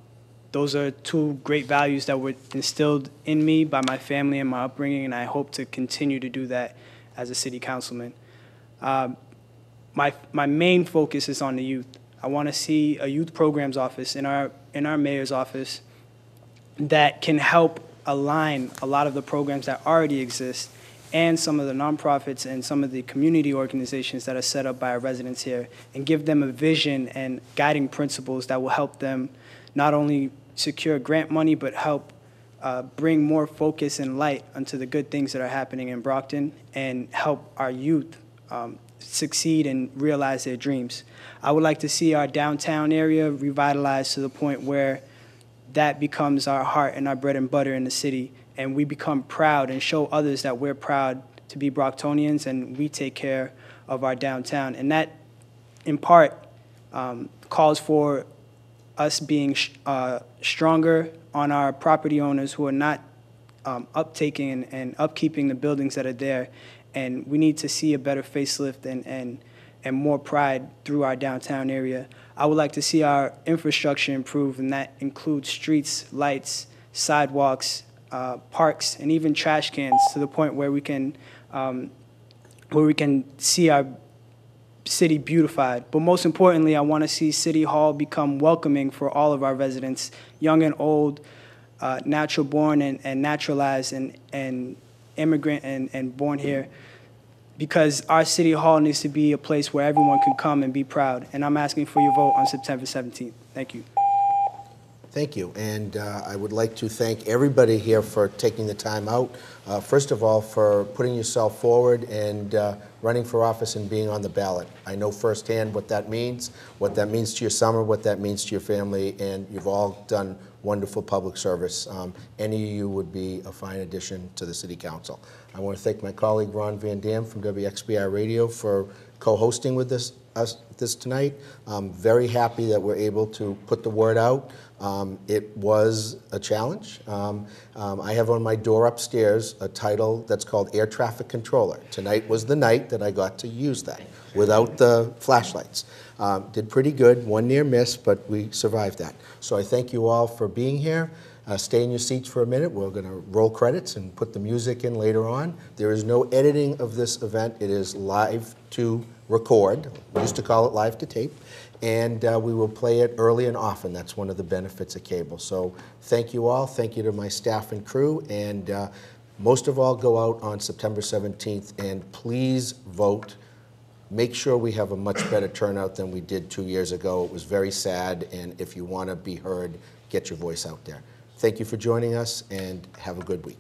those are two great values that were instilled in me by my family and my upbringing, and I hope to continue to do that as a city councilman. Uh, My, my main focus is on the youth. I want to see a youth programs office in our, in our mayor's office that can help align a lot of the programs that already exist and some of the nonprofits and some of the community organizations that are set up by our residents here, and give them a vision and guiding principles that will help them not only secure grant money, but help uh, bring more focus and light onto the good things that are happening in Brockton and help our youth um, succeed and realize their dreams. I would like to see our downtown area revitalized to the point where that becomes our heart and our bread and butter in the city, and we become proud and show others that we're proud to be Brocktonians and we take care of our downtown. And that, in part, um, calls for us being uh, stronger on our property owners who are not um, uptaking and, and upkeeping the buildings that are there. And we need to see a better facelift and, and, and more pride through our downtown area. I would like to see our infrastructure improve, and that includes streets, lights, sidewalks, uh, parks, and even trash cans, to the point where we can, um, where we can see our city beautified. But most importantly, I want to see City Hall become welcoming for all of our residents, young and old, uh, natural born and, and naturalized, and, and immigrant and, and born here, because our City Hall needs to be a place where everyone can come and be proud. And I'm asking for your vote on September seventeenth. Thank you. Thank you. And uh, I would like to thank everybody here for taking the time out. Uh, first of all, for putting yourself forward and uh, running for office and being on the ballot. I know firsthand what that means, what that means to your summer, what that means to your family, and you've all done wonderful public service. Um, any of you would be a fine addition to the City Council. I want to thank my colleague Ron Van Dam from W X B R Radio for co-hosting with this, us this tonight. I'm very happy that we're able to put the word out. Um, it was a challenge. Um, um, I have on my door upstairs a title that's called Air Traffic Controller. Tonight was the night that I got to use that without the flashlights. Um, did pretty good, one near miss, but we survived that. So I thank you all for being here. Uh, stay in your seats for a minute. We're going to roll credits and put the music in later on. There is no editing of this event. It is live to record. We used to call it live to tape. And uh, we will play it early and often. That's one of the benefits of cable. So thank you all. Thank you to my staff and crew. And uh, most of all, go out on September seventeenth and please vote. Make sure we have a much better turnout than we did two years ago. It was very sad. And if you want to be heard, get your voice out there. Thank you for joining us, and have a good week.